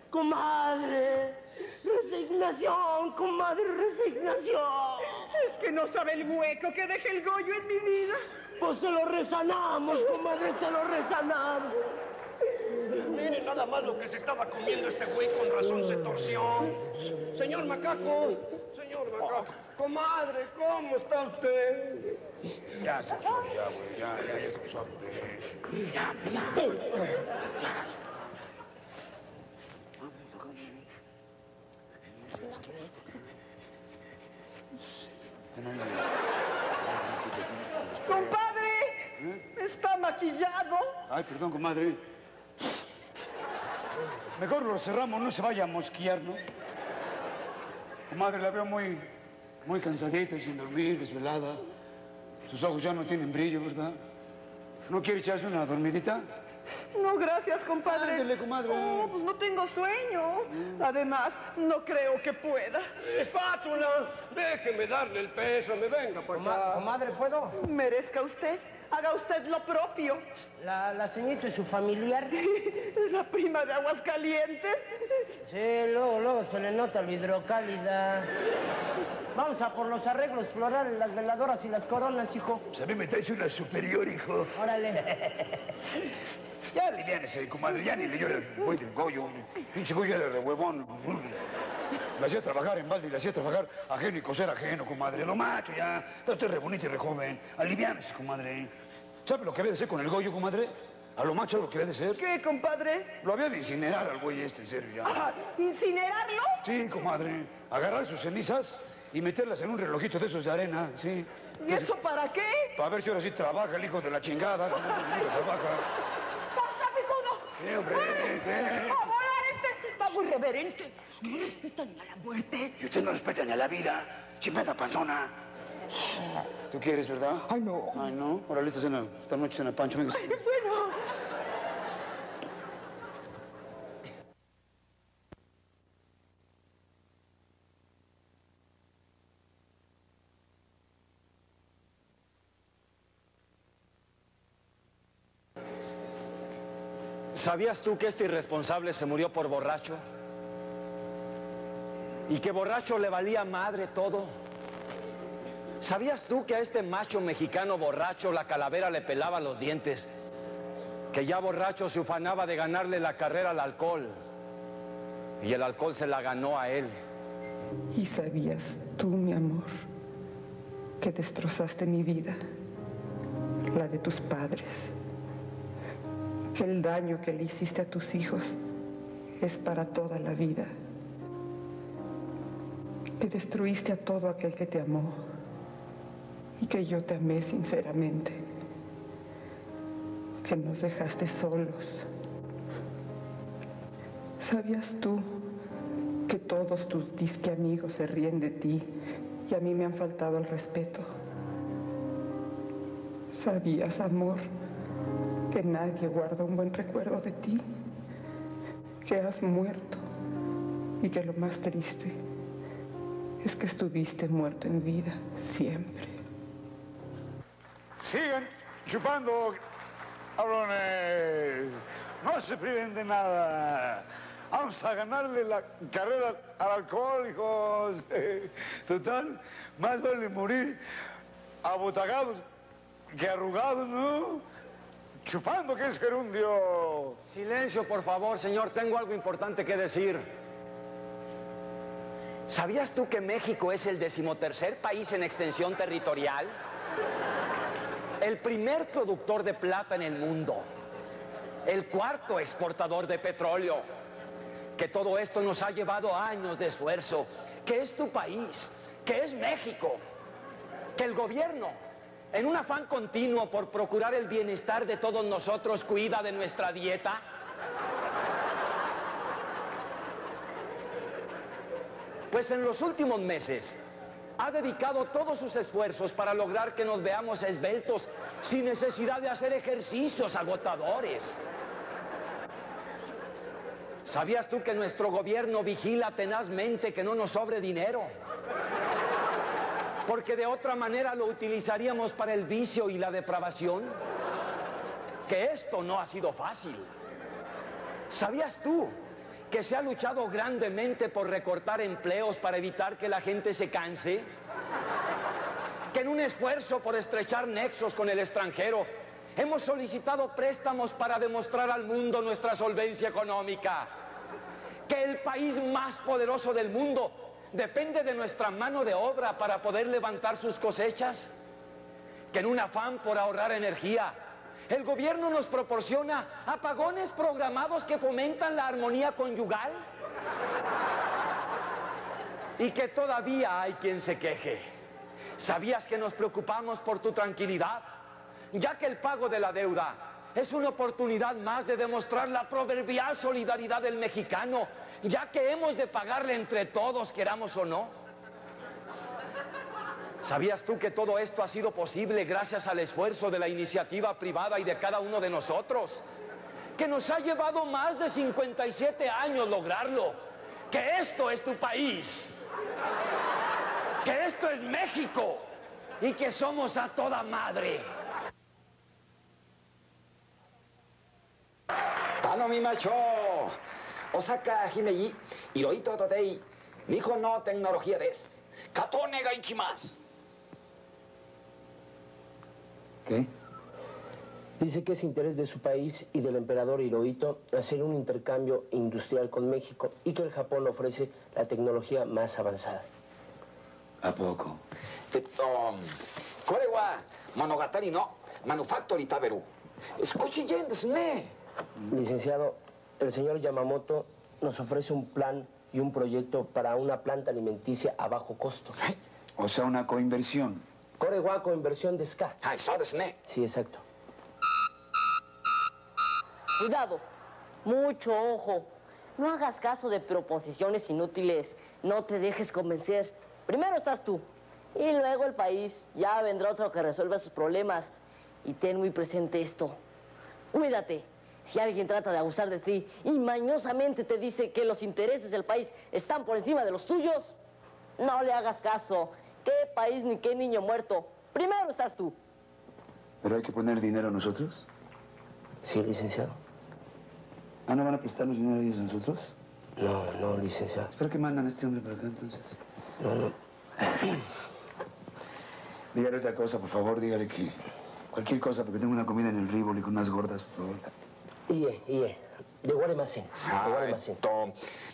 Comadre, resignación, comadre, resignación. Es que no sabe el hueco que deja el Goyo en mi vida. Pues se lo resanamos, comadre, se lo resanamos. Mire nada más lo que se estaba comiendo este güey, con razón se torció. Señor Macaco, señor Macaco. Comadre, ¿cómo está usted? Ya se usó, ya, güey, ya, ya, ya se usó. Ya, ya, ya. ¡Compadre! ¿Eh? ¡Está maquillado! Ay, perdón, comadre. Mejor lo cerramos, no se vaya a mosquillar, ¿no? Comadre, la veo muy, muy cansadita, sin dormir, desvelada. Sus ojos ya no tienen brillo, ¿verdad? ¿No quiere echarse una dormidita? No, gracias, compadre. Ándale, comadre. No, oh, pues no tengo sueño. Mm. Además, no creo que pueda. ¡Espátula! Déjeme darle el peso, me venga por acá. Comadre, ¿puedo? Merezca usted. Haga usted lo propio. La, la señorita y su familiar. Es la prima de Aguascalientes. Sí, luego, luego se le nota lo hidrocálida. Vamos a por los arreglos florales, las veladoras y las coronas, hijo. Pues a mí me traes una superior, hijo. Órale. Ya aliviánese, comadre, ya ni le llora el güey del Goyo. Pinche Goyo era de huevón. La hacía trabajar en balde y la hacía trabajar ajeno y coser ajeno, comadre. Lo macho ya. Está usted re bonito y re joven. Aliviánese, comadre. ¿Sabe lo que había de ser con el Goyo, comadre? A lo macho lo que había de ser. ¿Qué, compadre? Lo había de incinerar al güey este, en serio ya. Ah, ¿incinerarlo? Sí, comadre. Agarrar sus cenizas y meterlas en un relojito de esos de arena, sí. ¿Y eso para qué? Para ver si ahora sí trabaja el hijo de la chingada. Trabaja. ¡Eh, hombre! Eh, eh. ¡A volar este vago irreverente! No respeta ni a la muerte. Y usted no respeta ni a la vida. Chimena panzona. ¿Tú quieres, verdad? Ay, no. Ay, no. Órale, esta, cena, esta noche cena Pancho. Venga. Ay, bueno. ¿Sabías tú que este irresponsable se murió por borracho? Y que borracho le valía madre todo. ¿Sabías tú que a este macho mexicano borracho la calavera le pelaba los dientes? Que ya borracho se ufanaba de ganarle la carrera al alcohol. Y el alcohol se la ganó a él. ¿Y sabías tú, mi amor, que destrozaste mi vida? La de tus padres. Que el daño que le hiciste a tus hijos es para toda la vida. Que destruiste a todo aquel que te amó y que yo te amé sinceramente. Que nos dejaste solos. ¿Sabías tú que todos tus disque amigos se ríen de ti y a mí me han faltado el respeto? ¿Sabías, amor, que nadie guarda un buen recuerdo de ti, que has muerto y que lo más triste es que estuviste muerto en vida siempre? Siguen chupando, cabrones, no se priven de nada. Vamos a ganarle la carrera al alcohol, hijos. Total, más vale morir abotagados que arrugados, ¿no? Chupando, que es gerundio. Silencio, por favor, señor. Tengo algo importante que decir. ¿Sabías tú que México es el decimotercer país en extensión territorial? El primer productor de plata en el mundo. el cuarto exportador de petróleo. Que todo esto nos ha llevado años de esfuerzo, que es tu país, que es México, que el gobierno, en un afán continuo por procurar el bienestar de todos nosotros, cuida de nuestra dieta. Pues en los últimos meses ha dedicado todos sus esfuerzos para lograr que nos veamos esbeltos, sin necesidad de hacer ejercicios agotadores. ¿Sabías tú que nuestro gobierno vigila tenazmente que no nos sobre dinero? Porque de otra manera lo utilizaríamos para el vicio y la depravación. Que esto no ha sido fácil. ¿Sabías tú que se ha luchado grandemente por recortar empleos para evitar que la gente se canse? Que en un esfuerzo por estrechar nexos con el extranjero, hemos solicitado préstamos para demostrar al mundo nuestra solvencia económica. Que el país más poderoso del mundo depende de nuestra mano de obra para poder levantar sus cosechas. Que en un afán por ahorrar energía, el gobierno nos proporciona apagones programados que fomentan la armonía conyugal. Y que todavía hay quien se queje. ¿Sabías que nos preocupamos por tu tranquilidad? Ya que el pago de la deuda es una oportunidad más de demostrar la proverbial solidaridad del mexicano, ya que hemos de pagarle entre todos, queramos o no. ¿Sabías tú que todo esto ha sido posible gracias al esfuerzo de la iniciativa privada y de cada uno de nosotros? Que nos ha llevado más de cincuenta y siete años lograrlo. Que esto es tu país. Que esto es México. Y que somos a toda madre. Tanomimacho. Osaka Himeji, Hirohito Totei, Mijo no tecnología des. Katone ga ikimasu. ¿Qué? Dice que es interés de su país y del emperador Hirohito hacer un intercambio industrial con México y que el Japón ofrece la tecnología más avanzada. ¿A poco? Kore wa monogatari no manufactory taberu. Escuchi yen desu ne. Licenciado, el señor Yamamoto nos ofrece un plan y un proyecto para una planta alimenticia a bajo costo. O sea, una coinversión. Kore wa coinversión de ska. Ah, eso es, ¿no? Sí, exacto. Cuidado, mucho ojo. No hagas caso de proposiciones inútiles. No te dejes convencer. Primero estás tú y luego el país. Ya vendrá otro que resuelva sus problemas. Y ten muy presente esto. Cuídate. Si alguien trata de abusar de ti y mañosamente te dice que los intereses del país están por encima de los tuyos, no le hagas caso. ¿Qué país ni qué niño muerto? Primero estás tú. ¿Pero hay que poner dinero nosotros? Sí, licenciado. ¿Ah, no van a prestarnos dinero ellos a nosotros? No, no, licenciado. ¿Pero qué mandan a este hombre para acá, entonces? No, no. Dígale otra cosa, por favor, dígale que... cualquier cosa, porque tengo una comida en el Rívoli con unas gordas, por favor. Iye, iye, de guaremasen, de guaremasen.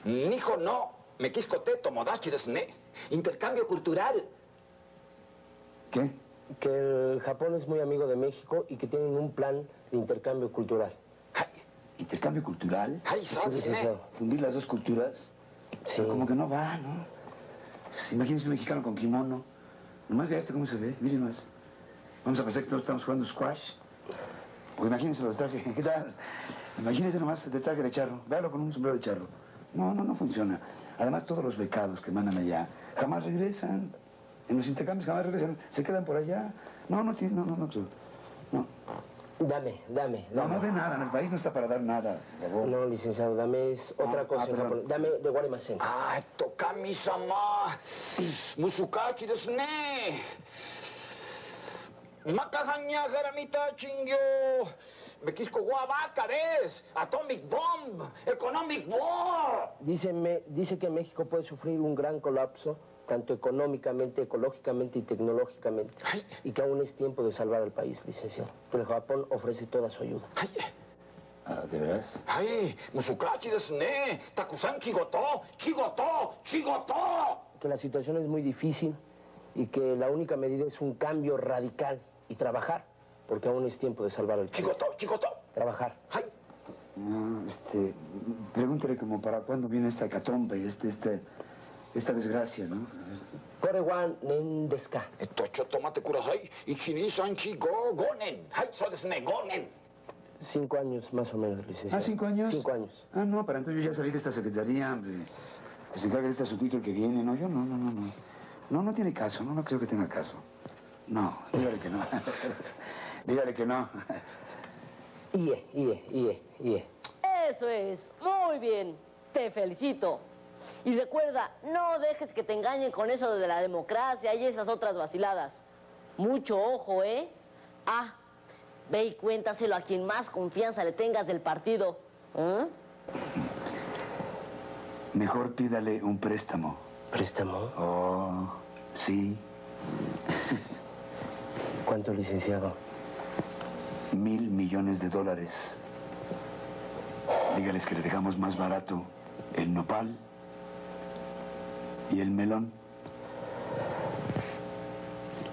Nijo no, me quiscote tomodachi desne, intercambio cultural. ¿Qué? Que el Japón es muy amigo de México y que tienen un plan de intercambio cultural. Ay, ¿intercambio cultural? Ay, ¿sabes? ¿Fundir las dos culturas? Sí. Pero como que no va, ¿no? Pues, imagínense un mexicano con kimono. Nomás vea este cómo se ve, miren más. Vamos a pensar que todos estamos jugando squash. Pues imagínense los trajes, ¿qué tal? Imagínense nomás de traje de charro, véalo con un sombrero de charro. No, no, no funciona. Además, todos los becados que mandan allá jamás regresan. En los intercambios jamás regresan, se quedan por allá. No, no tiene, no, no, no, no. Dame, dame, dame. No, no de nada, en el país no está para dar nada. No, licenciado, dame es otra no, cosa. Ah, perdón. Dame de guaremasen. Ah, tokami-sama. Musukachi desu ne. Macajaña, jaramita, chingyo. Me quisco guavaca, ¿ves? Atomic bomb, economic war. Dice, me, dice que México puede sufrir un gran colapso, tanto económicamente, ecológicamente y tecnológicamente. Ay. Y que aún es tiempo de salvar al país, licenciado. Pero Japón ofrece toda su ayuda. Ay. Ah, ¿de veras? Ay, musukachi desne, takusan chigotó, chigotó, chigotó. Que la situación es muy difícil y que la única medida es un cambio radical. Y trabajar, porque aún es tiempo de salvar al país. Chicoto, chicoto. Trabajar. Ay. No, este, pregúntale como para cuándo viene esta hecatombe y este, este, esta desgracia, ¿no? Korewan nendeska. Tocho, tomate kurasai. Ichini, sanchi, go, gonen. Hai, so desne, gonen. Cinco años, más o menos, licenciado. ¿Ah, cinco años? Cinco años. Ah, no, para entonces yo ya salí de esta secretaría, hombre. Que se encargue de este subtítulo que viene, ¿no? Yo no, no, no, no. No, no tiene caso, no, no creo que tenga caso. No, dígale que no. Dígale que no. Ie, ie, ie, ie. Eso es, muy bien, te felicito. Y recuerda, no dejes que te engañen con eso de la democracia y esas otras vaciladas. Mucho ojo, ¿eh? Ah, ve y cuéntaselo a quien más confianza le tengas del partido. ¿Eh? Mejor pídale un préstamo. ¿Préstamo? Oh, sí. ¿Cuánto, licenciado? Mil millones de dólares. Dígales que le dejamos más barato el nopal y el melón.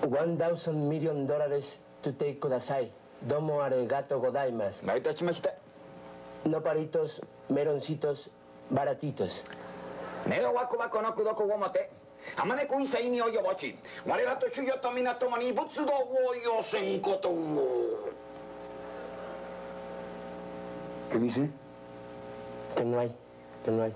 One thousand million dollars to take kudasai. Domo arigato godaimasu. Nopalitos, meloncitos, baratitos. Neo wa kuma kono kudoku wo mote. Amane kun sei ni oyo mochi. Warega to shuyo to minato mo ni butsu do wo yosen koto wo. ¿Qué dice? Que no hay, que no hay.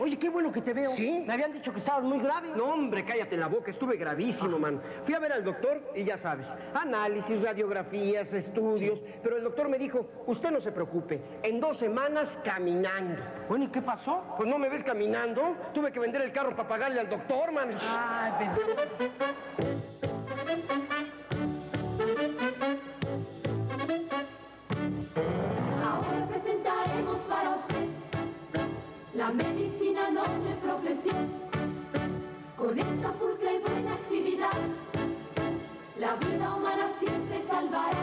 Oye, qué bueno que te veo. ¿Sí? Me habían dicho que estabas muy grave. No, hombre, cállate la boca. Estuve gravísimo, ah. man. Fui a ver al doctor y ya sabes. Análisis, radiografías, estudios. Sí. Pero el doctor me dijo, usted no se preocupe. En dos semanas caminando. Bueno, ¿y qué pasó? Pues no me ves caminando. Tuve que vender el carro para pagarle al doctor, man. Ay, bendito. La medicina noble profesión, con esta pulcra y buena actividad, la vida humana siempre salvará,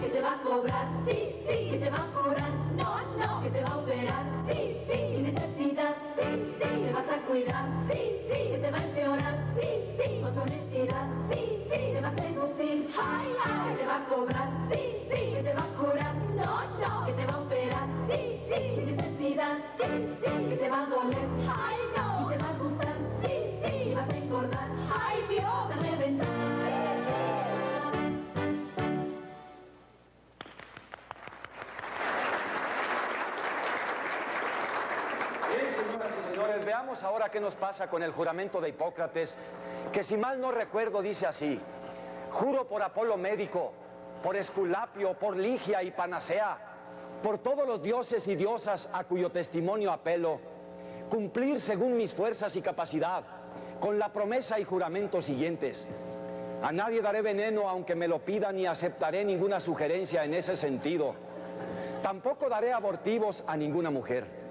que te va a cobrar, sí, sí, que te va a curar, no, no, que te va a operar, sí, sí, sin necesidad, sí, sí, que vas a cuidar, sí, sí, que te va a empeorar, sí, sí, con honestidad, sí, sí, te vas a seducir, ay, ay, que te va a cobrar, sí, sí, que te va a curar, no, no, que te va a operar, sí, sí, sin necesidad, sí, sí, que te va a doler, ay, no, y te va a gustar, sí, sí, vas a engordar, ay, Dios, a reventar. Veamos ahora qué nos pasa con el juramento de Hipócrates, que si mal no recuerdo dice así: juro por Apolo médico, por Esculapio, por Ligia y Panacea, por todos los dioses y diosas a cuyo testimonio apelo, cumplir según mis fuerzas y capacidad, con la promesa y juramento siguientes. A nadie daré veneno aunque me lo pida, ni aceptaré ninguna sugerencia en ese sentido. Tampoco daré abortivos a ninguna mujer.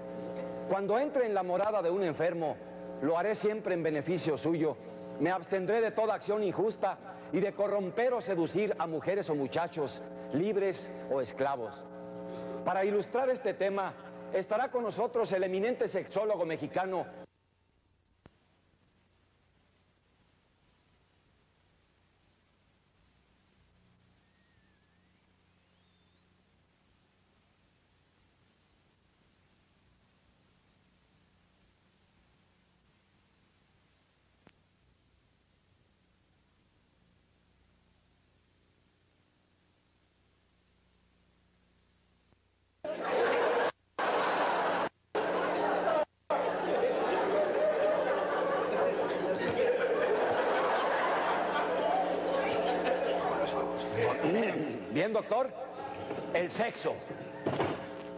Cuando entre en la morada de un enfermo, lo haré siempre en beneficio suyo. Me abstendré de toda acción injusta y de corromper o seducir a mujeres o muchachos, libres o esclavos. Para ilustrar este tema, estará con nosotros el eminente sexólogo mexicano. Bien, doctor, el sexo.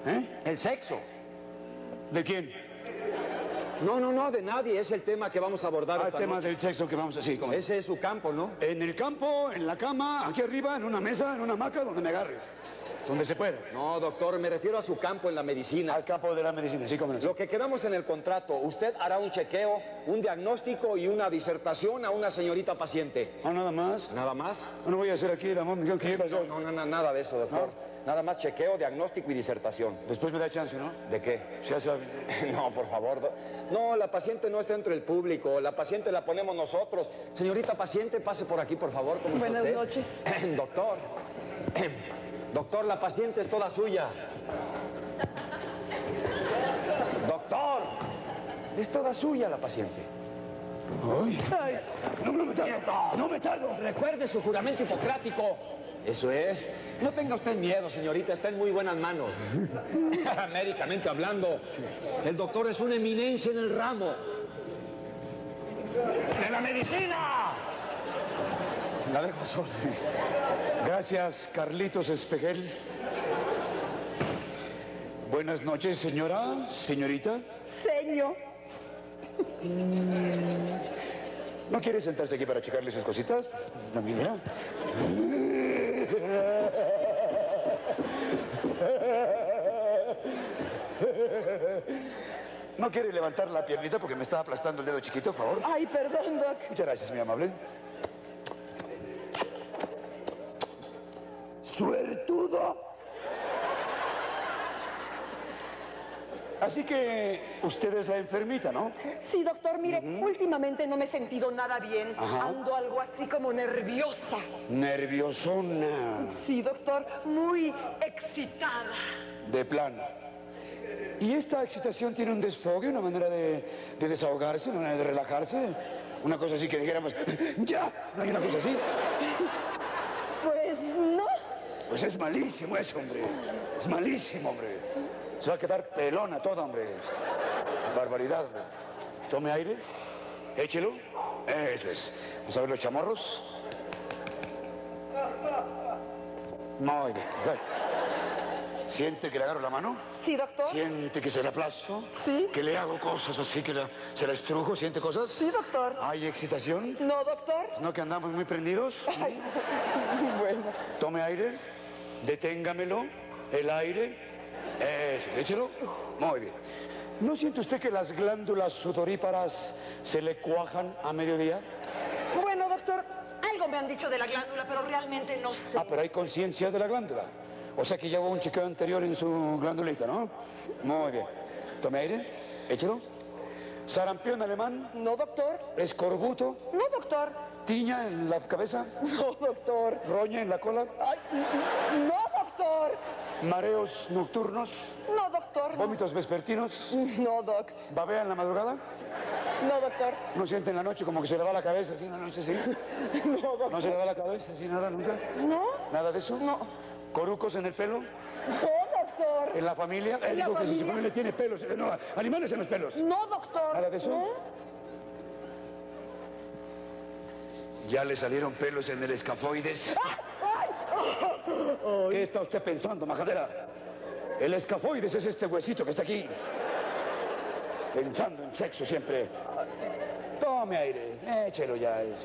¿Eh? El sexo. ¿De quién? No, no, no, de nadie. Es el tema que vamos a abordar. Ah, el tema noche. Del sexo que vamos a... Sí, ¿cómo? Ese es su campo, ¿no? En el campo, en la cama, aquí arriba, en una mesa, en una hamaca, donde me agarre. donde se pueda. No, doctor, me refiero a su campo en la medicina. Al campo de la medicina, sí, como no. Lo que quedamos en el contrato, usted hará un chequeo, un diagnóstico y una disertación a una señorita paciente. ¿Ah, nada más? ¿Nada más? No voy a hacer aquí el amor que llevas yo. No, no, no, nada de eso, doctor. ¿No? Nada más chequeo, diagnóstico y disertación. Después me da chance, ¿no? ¿De qué? Ya sabe. No, por favor. Do... No, la paciente no está entre el público. La paciente la ponemos nosotros. Señorita paciente, pase por aquí, por favor. ¿Cómo Buenas está usted? noches. Doctor. Doctor, la paciente es toda suya. Doctor. Es toda suya la paciente. Ay. Ay. No, no me tardo. No me tardo. Recuerde su juramento hipocrático. Eso es. No tenga usted miedo, señorita. Está en muy buenas manos. Médicamente hablando, sí. El doctor es una eminencia en el ramo. ¡De la medicina! La dejo sola. Gracias, Carlitos Espejel. Buenas noches, señora, señorita. Señor. ¿No quiere sentarse aquí para checarle sus cositas? También, ¿verdad? ¿No quiere levantar la piernita porque me está aplastando el dedo chiquito, por favor? Ay, perdón, Doc. Muchas gracias, mi amable. ¡Suertudo! Así que usted es la enfermita, ¿no? Sí, doctor, mire, uh-huh. últimamente no me he sentido nada bien. Ajá. Ando algo así como nerviosa. Nerviosona. Sí, doctor, muy excitada. De plano. ¿Y esta excitación tiene un desfogue, una manera de, de desahogarse, una manera de relajarse? Una cosa así que dijéramos, ¡ya! ¿No hay una cosa así? Pues no. Pues es malísimo eso, hombre. Es malísimo, hombre. Se va a quedar pelona toda, hombre. Barbaridad, hombre. Tome aire. Échelo. Eso es. Vamos a ver los chamorros. Muy bien. ¿Siente que le agarro la mano? Sí, doctor. ¿Siente que se la aplasto? Sí. ¿Que le hago cosas así, que la, se la estrujo? ¿Siente cosas? Sí, doctor. ¿Hay excitación? No, doctor. ¿No que andamos muy prendidos? Ay, bueno. Tome aire. Deténgamelo. El aire. Eso, échelo. Muy bien. ¿No siente usted que las glándulas sudoríparas se le cuajan a mediodía? Bueno, doctor, algo me han dicho de la glándula, pero realmente no sé. Ah, pero hay conciencia de la glándula. O sea que ya hubo un chequeo anterior en su glandulita, ¿no? Muy bien. Tome aire, échelo. ¿Sarampión alemán? No, doctor. ¿Escorbuto? No, doctor. ¿Tiña en la cabeza? No, doctor. ¿Roña en la cola? Ay, no, doctor. ¿Mareos nocturnos? No, doctor. ¿Vómitos vespertinos? No, doc. ¿Babea en la madrugada? No, doctor. ¿No siente en la noche como que se le va la cabeza así una noche así? No, doctor. ¿No se le va la cabeza así nada nunca? No. ¿Nada de eso? No. ¿Corucos en el pelo? No, doctor. ¿En la familia? Él dijo que su familia tiene pelos. No, animales en los pelos. No, doctor. ¿Nada de eso? ¿No? Ya le salieron pelos en el escafoides. ¡Ah! ¿Qué está usted pensando, majadera? El escafoides es este huesito que está aquí. Pensando en sexo siempre. Tome aire. Échelo ya, eso.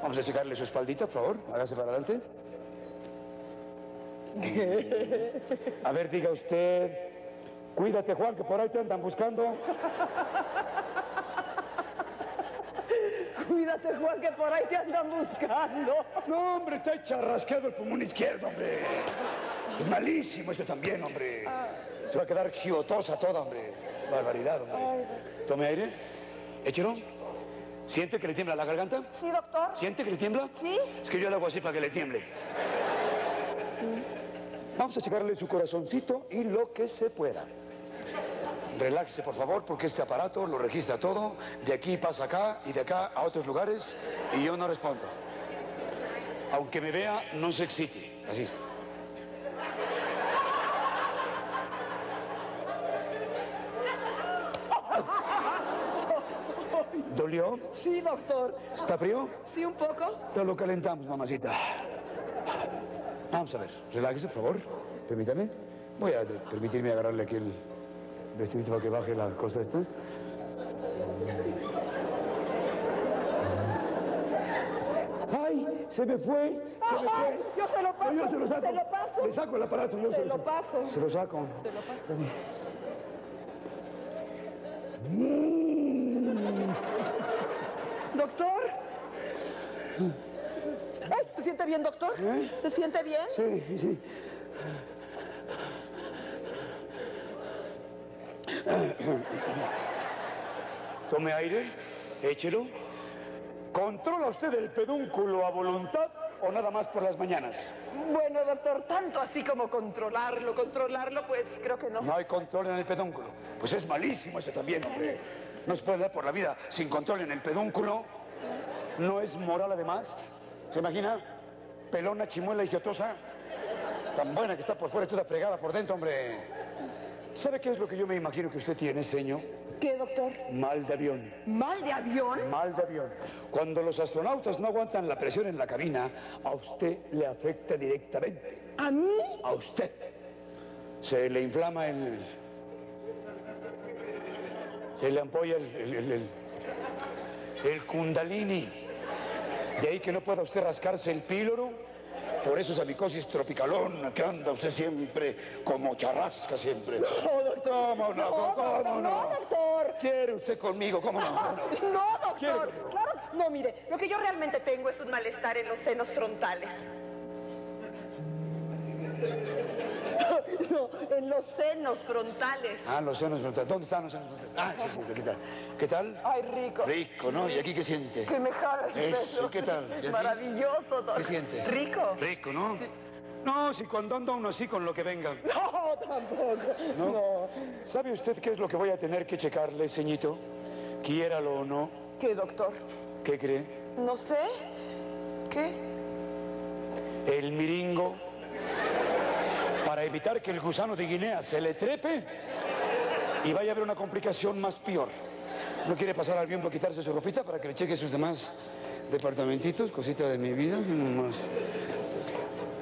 Vamos a checarle su espaldita, por favor. Hágase para adelante. A ver, diga usted. Cuídate, Juan, que por ahí te andan buscando. Cuídate, Juan, que por ahí te andan buscando. No, hombre, está charrasqueado el pulmón izquierdo, hombre. Es malísimo esto también, hombre. Ah. Se va a quedar giotosa toda, hombre. Barbaridad, hombre. Ay. Tome aire. Échelo. ¿Siente que le tiembla la garganta? Sí, doctor. ¿Siente que le tiembla? Sí. Es que yo le hago así para que le tiemble. Sí. Vamos a checarle su corazoncito y lo que se pueda. Relájese, por favor, porque este aparato lo registra todo. De aquí pasa acá y de acá a otros lugares y yo no respondo. Aunque me vea, no se excite. Así es. ¿Dolió? Sí, doctor. ¿Está frío? Sí, un poco. Te lo calentamos, mamacita. Vamos a ver. Relájese, por favor. Permítame. Voy a permitirme agarrarle aquí el... vestidito para que baje la cosa esta. ¡Ay! se me fue, se me fue. Yo se lo paso, yo se lo saco. Se lo paso. Le saco el aparato, yo se, se lo, lo paso. Se lo saco. Se lo paso. Doctor. Ay, ¿se siente bien, doctor? ¿Eh? ¿Se siente bien? Sí, sí. Tome aire, échelo. ¿Controla usted el pedúnculo a voluntad o nada más por las mañanas? Bueno, doctor, tanto así como controlarlo, controlarlo, pues creo que no. No hay control en el pedúnculo. Pues es malísimo eso también, hombre. No se puede dar por la vida sin control en el pedúnculo. No es moral, además. ¿Se imagina? Pelona, chimuela y giotosa. Tan buena que está por fuera y toda fregada por dentro, hombre. ¿Sabe qué es lo que yo me imagino que usted tiene, señor? ¿Qué, doctor? Mal de avión. ¿Mal de avión? Mal de avión. Cuando los astronautas no aguantan la presión en la cabina, a usted le afecta directamente. ¿A mí? A usted. Se le inflama el... Se le ampolla el... El, el, el, el kundalini. De ahí que no pueda usted rascarse el píloro. Por eso esa micosis tropicalona que anda usted siempre como charrasca siempre. No, doctor. ¿Cómo no? No, ¿Cómo doctor, no? No, doctor. ¿Quiere usted conmigo? ¿Cómo no? No, no doctor. ¿Quiere? Claro. No, mire, lo que yo realmente tengo es un malestar en los senos frontales. No, en los senos frontales. Ah, los senos frontales. ¿Dónde están los senos frontales? Ah, sí, sí, ¿qué tal? ¿Qué tal? Ay, rico. Rico, ¿no? ¿Y aquí qué siente? Que me jala el pelo. Eso, ¿qué tal? Es maravilloso, doctor. ¿Qué siente? Rico. Rico, ¿no? Sí. No, si cuando anda uno así con lo que venga. No, tampoco. ¿No? No. ¿Sabe usted qué es lo que voy a tener que checarle, ceñito? Quiéralo o no. ¿Qué, doctor? ¿Qué cree? No sé. ¿Qué? El miringo. Para evitar que el gusano de Guinea se le trepe y vaya a haber una complicación más peor. ¿No quiere pasar al bien por quitarse su ropita para que le cheque sus demás departamentitos? Cosita de mi vida.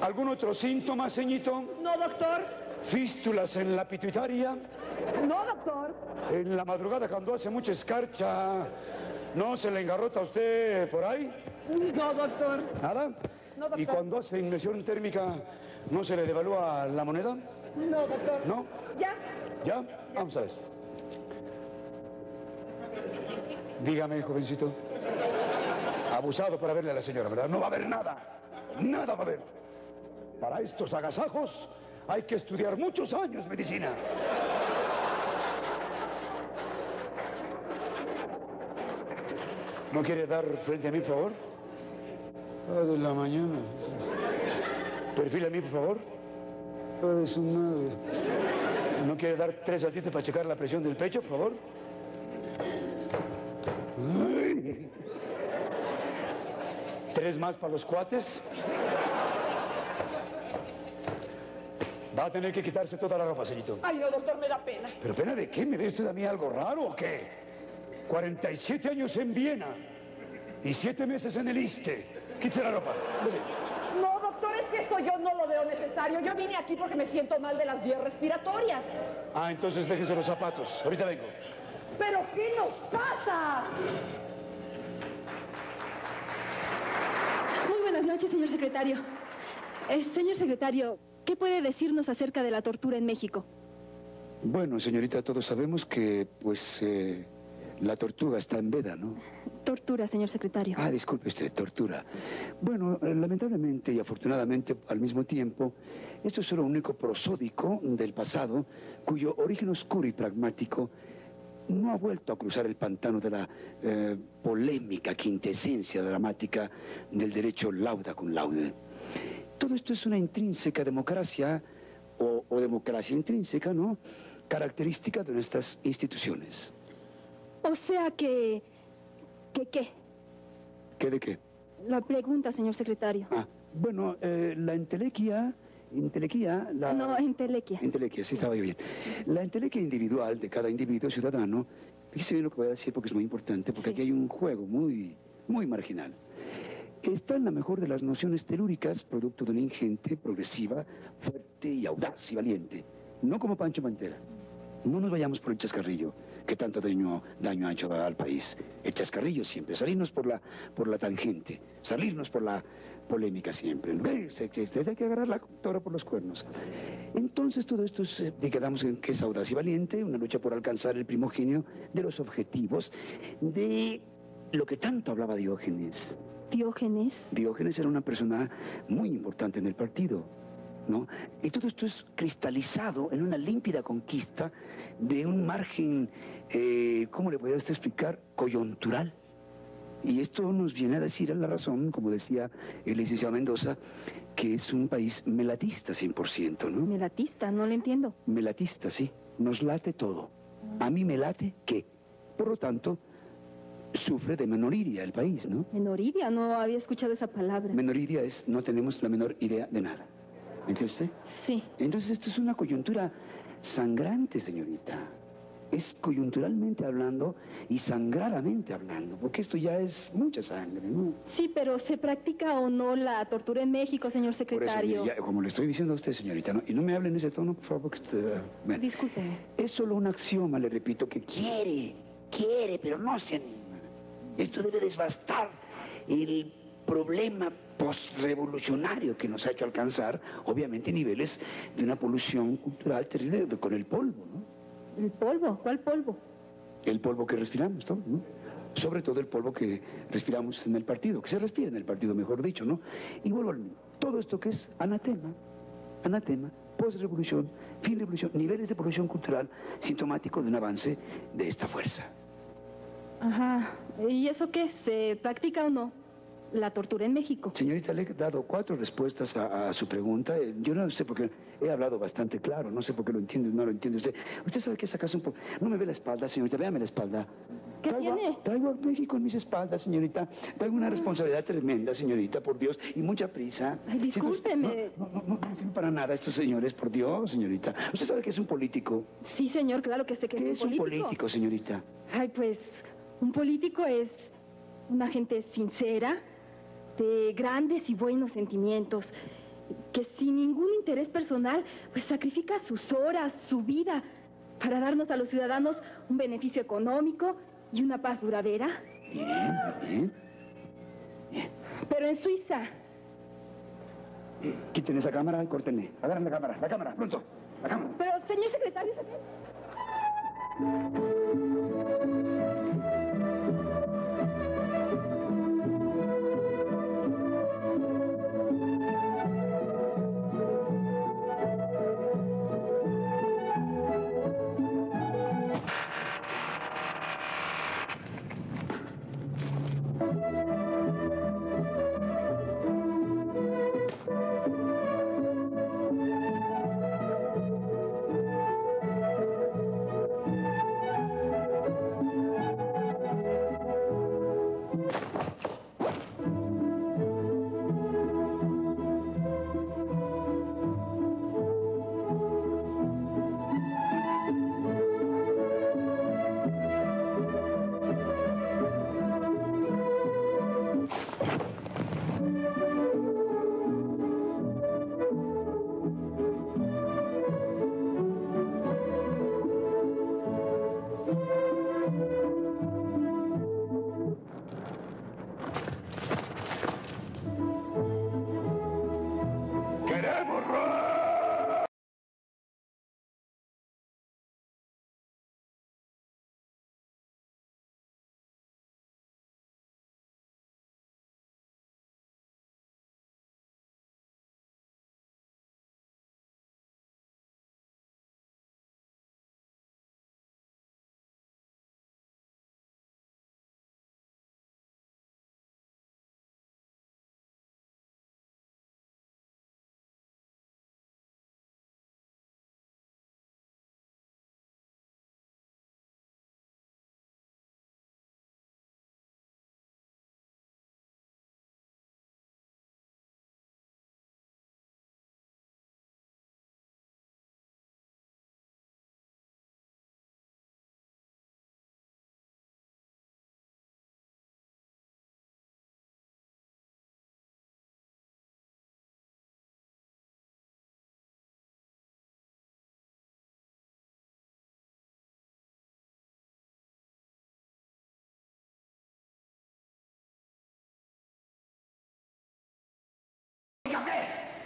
¿Algún otro síntoma, ceñito? No, doctor. ¿Fístulas en la pituitaria? No, doctor. ¿En la madrugada cuando hace mucha escarcha no se le engarrota a usted por ahí? No, doctor. ¿Nada? No, doctor. ¿Y cuando hace inmersión térmica no se le devalúa la moneda? No, doctor. ¿No? ¿Ya? ¿Ya? Vamos a ver. Dígame, jovencito. Abusado para verle a la señora, ¿verdad? No va a haber nada. Nada va a haber. Para estos agasajos hay que estudiar muchos años medicina. ¿No quiere dar frente a mí, por favor? Ah, de la mañana. Perfil a mí, por favor. De su madre. ¿No quiere dar tres saltitos para checar la presión del pecho, por favor? Ay. Tres más para los cuates. Va a tener que quitarse toda la ropa, señorito. Ay, no, doctor, me da pena. ¿Pero pena de qué? ¿Me ve usted a mí algo raro o qué? cuarenta y siete años en Viena y siete meses en el Issste. Quítese la ropa. No, doctor, es que esto yo no lo veo necesario. Yo vine aquí porque me siento mal de las vías respiratorias. Ah, entonces déjese los zapatos. Ahorita vengo. ¿Pero qué nos pasa? Muy buenas noches, señor secretario. Eh, señor secretario, ¿qué puede decirnos acerca de la tortura en México? Bueno, señorita, todos sabemos que, pues, eh, la tortuga está en veda, ¿no? Tortura, señor secretario. Ah, disculpe usted, tortura. Bueno, lamentablemente y afortunadamente al mismo tiempo, esto es solo un eco prosódico del pasado cuyo origen oscuro y pragmático no ha vuelto a cruzar el pantano de la eh, polémica quintesencia dramática del derecho lauda cum laude. Todo esto es una intrínseca democracia o, o democracia intrínseca, ¿no? Característica de nuestras instituciones. O sea que... ¿Qué qué? ¿Qué de qué? La pregunta, señor secretario. Ah, bueno, eh, la entelequia... Entelequia, la... No, entelequia. Entelequia, sí, estaba yo bien. La entelequia individual de cada individuo ciudadano... Fíjese bien lo que voy a decir porque es muy importante, porque sí. Aquí hay un juego muy, muy marginal. Está en la mejor de las nociones telúricas, producto de una ingente, progresiva, fuerte y audaz y valiente. No como Pancho Pantera. No nos vayamos por el chascarrillo. que tanto daño, daño ha hecho al país. El chascarrillo siempre, salirnos por la, por la tangente, salirnos por la polémica siempre. Hay que agarrar la tora por los cuernos. Entonces todo esto es, digamos, que es audaz y valiente, una lucha por alcanzar el primogenio de los objetivos de lo que tanto hablaba Diógenes. Diógenes. Diógenes era una persona muy importante en el partido, ¿no? Y todo esto es cristalizado en una límpida conquista de un margen, eh, ¿cómo le voy a explicar? Coyuntural. Y esto nos viene a decir a la razón, como decía el licenciado Mendoza, que es un país melatista cien por ciento, ¿no? Melatista, no lo entiendo. Melatista, sí. Nos late todo. A mí me late que, por lo tanto, sufre de menoridia el país, ¿no? Menoridia, no había escuchado esa palabra. Menoridia es no tenemos la menor idea de nada. ¿Entiende usted? Sí. Entonces esto es una coyuntura sangrante, señorita. Es coyunturalmente hablando y sangradamente hablando, porque esto ya es mucha sangre, ¿no? Sí, pero ¿se practica o no la tortura en México, señor secretario? Por eso, ya, como le estoy diciendo a usted, señorita, ¿no? Y no me hable en ese tono, por favor, porque... Está... Bueno, disculpe. Es solo un axioma, le repito, que quiere, quiere, pero no se anima. Esto debe desbastar el problema postrevolucionario que nos ha hecho alcanzar, obviamente, niveles de una polución cultural terrible con el polvo, ¿no? ¿El polvo? ¿Cuál polvo? El polvo que respiramos, ¿no? ¿No? Sobre todo el polvo que respiramos en el partido, que se respira en el partido, mejor dicho, ¿no? Y vuelvo al mismo. Todo esto que es anatema, anatema, post-revolución, fin-revolución, niveles de polución cultural sintomático de un avance de esta fuerza. Ajá. ¿Y eso qué? ¿Se practica o no? La tortura en México. Señorita, le he dado cuatro respuestas a, a su pregunta. Yo no sé por qué he hablado bastante claro. No sé por qué lo entiende o no lo entiende usted. Usted sabe que es acaso un poco... No me ve la espalda, señorita. Véame la espalda. ¿Qué traigo, tiene? Traigo a México en mis espaldas, señorita. Traigo una responsabilidad tremenda, señorita, por Dios. Y mucha prisa. Ay, discúlpeme. No, no, no, no, no sirve para nada estos señores, por Dios, señorita. Usted sabe que es un político. Sí, señor, claro que sé que es un político. ¿Qué es un político, señorita? Ay, pues, un político es una gente sincera, de grandes y buenos sentimientos, que sin ningún interés personal, pues sacrifica sus horas, su vida, para darnos a los ciudadanos un beneficio económico y una paz duradera. Bien, bien, bien. Pero en Suiza... Quiten esa cámara y córtenle. Agarren la cámara, la cámara, pronto, la cámara. Pero, señor secretario...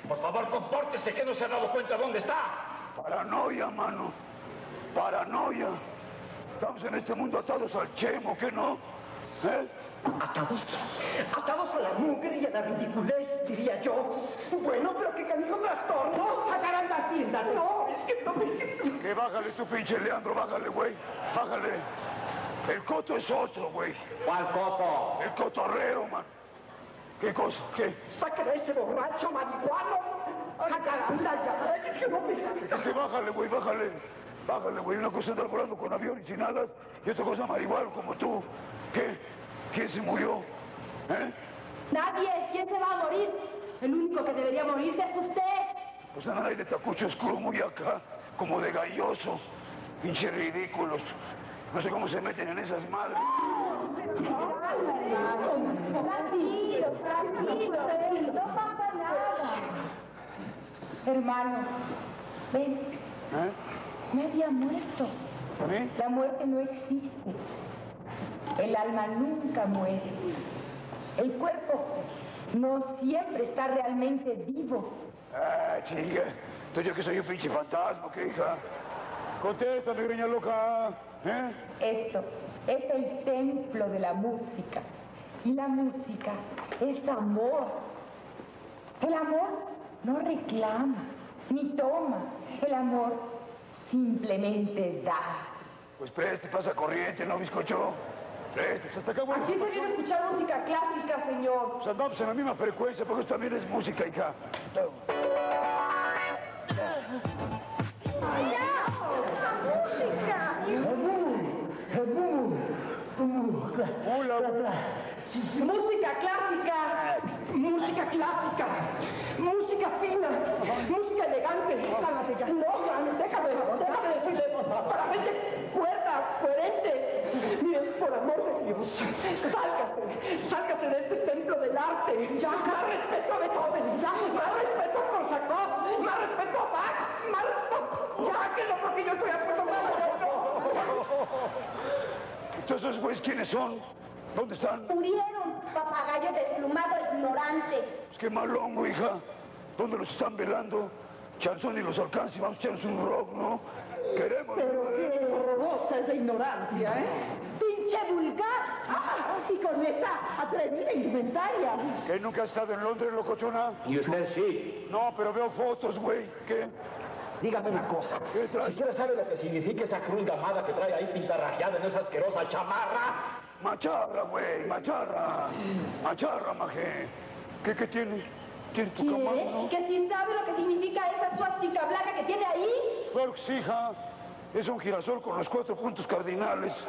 Por favor, compórtese, que no se ha dado cuenta dónde está. Paranoia, mano. Paranoia. Estamos en este mundo atados al chemo, ¿qué no? ¿Eh? Atados, atados a la mugre y a la ridiculez, diría yo. Bueno, pero qué canijo trastorno. Agarran la hacienda, no, es que no, es que... Que bájale tu pinche Leandro, bájale, güey, bájale. El coto es otro, güey. ¿Cuál coto? El cotorreo, man. ¿Qué cosa? ¿Qué? Sáquenle a ese borracho marihuano. Agarran la llave, es que no, es que bájale, güey, bájale. Bájale, güey, una cosa andar volando con avión y sin alas, y otra cosa marihuana como tú. ¿Qué? ¿Quién se murió? ¿Eh? Nadie. ¿Quién se va a morir? El único que debería morirse es usted. Pues andan ahí de tacucho oscuro muy acá, como de galloso. Pinche ridículos. No sé cómo se meten en esas madres. Tranquilo, tranquilo, no pasa nada. Hermano, ven. ¿Eh? Media muerto. ¿Eh? La muerte no existe. El alma nunca muere. El cuerpo no siempre está realmente vivo. Ah, chinga. ¿Tú yo que soy un pinche fantasma, qué hija? Contesta, mi greña loca. ¿Eh? Esto es el templo de la música. Y la música es amor. El amor no reclama, ni toma. El amor simplemente da. Pues preste, pasa corriente, ¿no, bizcocho? Preste, pues hasta acá, bueno. Aquí se viene a escuchar música clásica, señor. Pues andamos en la misma frecuencia, porque esto también es música, hija. ¡Ya! ¡La música! Hola, hola. Música clásica, música clásica, música fina, música elegante. Cálmate ya. No, mami, déjame, déjame decirle, para gente cuerda, coherente. Miren, por amor de Dios, sálgase, sálgase de este templo del arte. Ya, más respeto a Beethoven, ya, más respeto a Korsakov, más respeto a Bach, más respeto. Ya, que no, porque yo estoy a punto de... Entonces, güeyes, ¿quiénes son? ¿Dónde están? Murieron, papagayo desplumado, ignorante. Pues qué malongo, hija. ¿Dónde los están velando? Chanzón y los alcance, vamos a echarnos un rock, ¿no? Queremos... Pero qué horrorosa esa ignorancia, ¿eh? ¡Pinche vulgar! ¡Ah! Y con esa atrevida indumentaria. ¿Que nunca has estado en Londres, locochona? ¿Y usted sí? No, pero veo fotos, güey. ¿Qué? Dígame una cosa, ¿siquiera sabe lo que significa esa cruz gamada que trae ahí pintarrajeada en esa asquerosa chamarra? Macharra, güey, macharra, macharra, maje. ¿Qué, qué tiene? ¿Tiene tu camarra, no? ¿Que sí sabe lo que significa esa suástica blanca que tiene ahí? Claro que sí, hija. Es un girasol con los cuatro puntos cardinales,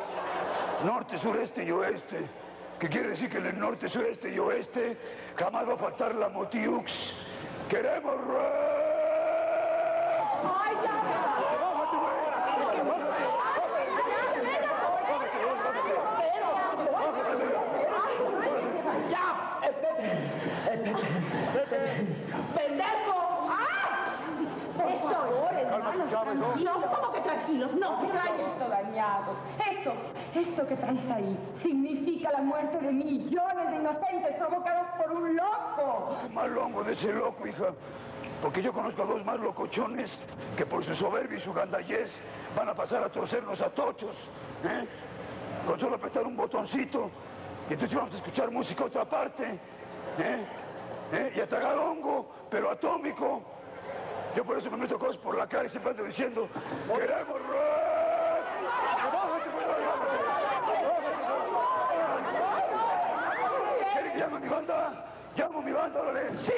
norte, sureste y oeste. ¿Qué quiere decir que en el norte, sureste y oeste jamás va a faltar la motiux? ¡Queremos rey! ¡Ay, ya! ¡Bájate, güey! ¡Bájate, venga! ¡Bájate, ya! ¡Pendejo! ¡Ah! Eso es, hermanos, tranquilos. ¿Cómo que tranquilos? No, que se hayan dañado. Eso, eso que traes ahí significa la muerte de millones de inocentes provocados por un loco. Mal hongo de ese loco, hija. Porque yo conozco a dos más locochones que por su soberbia y su gandallez van a pasar a torcernos a tochos, ¿eh? Con solo apretar un botoncito y entonces vamos a escuchar música a otra parte, ¿eh? ¿Eh? Y a tragar hongo, pero atómico. Yo por eso me meto cosas por la cara y siempre ando diciendo, ¡queremos rock! ¿Llamo mi banda? ¿Llamo mi banda, órale? ¡Sí!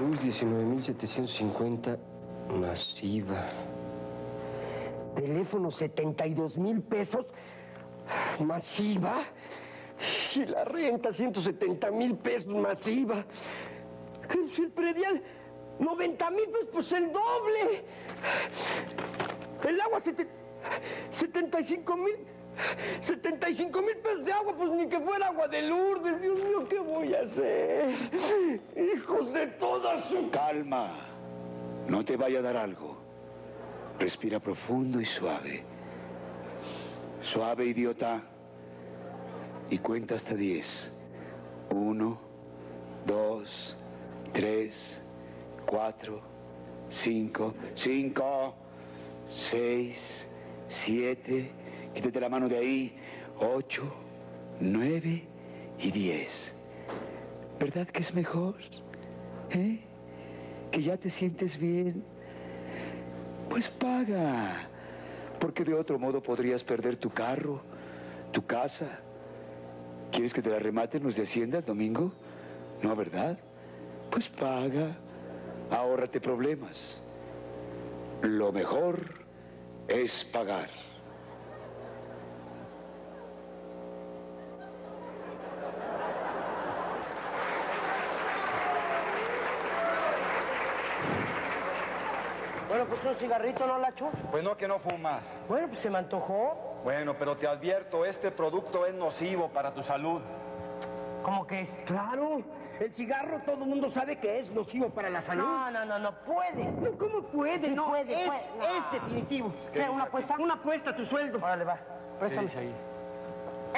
Cruz diecinueve mil setecientos cincuenta, masiva. Teléfono setenta y dos mil pesos, masiva. Y la renta ciento setenta mil pesos, masiva. El predial noventa mil pesos, pues el doble. El agua setenta y cinco mil. setenta y cinco mil pesos de agua, pues ni que fuera agua de Lourdes. Dios mío, ¿qué voy a hacer? Hijos de toda su... Calma, no te vaya a dar algo. Respira profundo y suave. Suave, idiota. Y cuenta hasta diez. Uno, dos, tres, cuatro, cinco, cinco, seis, siete... Quítate la mano de ahí. Ocho, nueve y diez. ¿Verdad que es mejor? ¿Eh? ¿Que ya te sientes bien? Pues paga. Porque de otro modo podrías perder tu carro, tu casa. ¿Quieres que te la rematen los de Hacienda el domingo? No, ¿verdad? Pues paga. Ahórrate problemas. Lo mejor es pagar. Pues un cigarrito, ¿no, Lacho? Pues no, que no fumas. Bueno, pues se me antojó. Bueno, pero te advierto, este producto es nocivo para tu salud. ¿Cómo que es? Claro, el cigarro todo el mundo sabe que es nocivo para la salud. No, no, no, no puede. No, ¿cómo puede? Sí, no, puede, es, puede. No. Es definitivo. ¿Qué, una apuesta? Una apuesta a tu sueldo. Órale, va, préstame. ¿Qué dice ahí?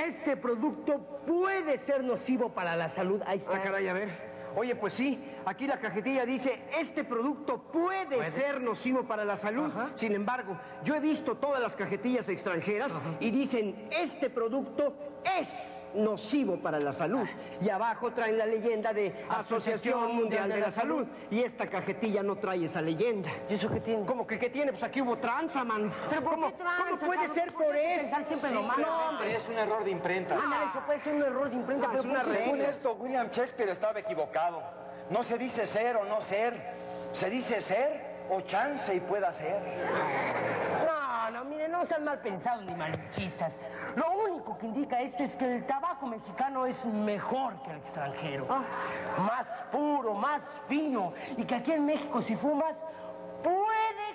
Este producto puede ser nocivo para la salud. Ahí está. Ah, caray, a ver. Oye, pues sí, aquí la cajetilla dice, este producto puede, ¿Puede? ser nocivo para la salud. Ajá. Sin embargo, yo he visto todas las cajetillas extranjeras. Ajá. Y dicen, este producto es nocivo para la salud. Y abajo traen la leyenda de Asociación, Asociación Mundial, Mundial de, de la, la salud. salud. Y esta cajetilla no trae esa leyenda. ¿Y eso qué tiene? ¿Cómo que qué tiene? Pues aquí hubo tranza, man. ¿Pero por qué tranza? ¿Cómo puede Carlos, ser por eso? Siempre sí, lo malo. No, hombre, es un error de imprenta. Ah, ah, eso puede ser un error de imprenta. No, pero es una regla. Según esto, William Shakespeare estaba equivocado. No se dice ser o no ser, se dice ser o chance y pueda ser. No, no, miren, no sean mal pensados ni malichistas. Lo único que indica esto es que el tabaco mexicano es mejor que el extranjero. Ah. Más puro, más fino. Y que aquí en México si fumas, puede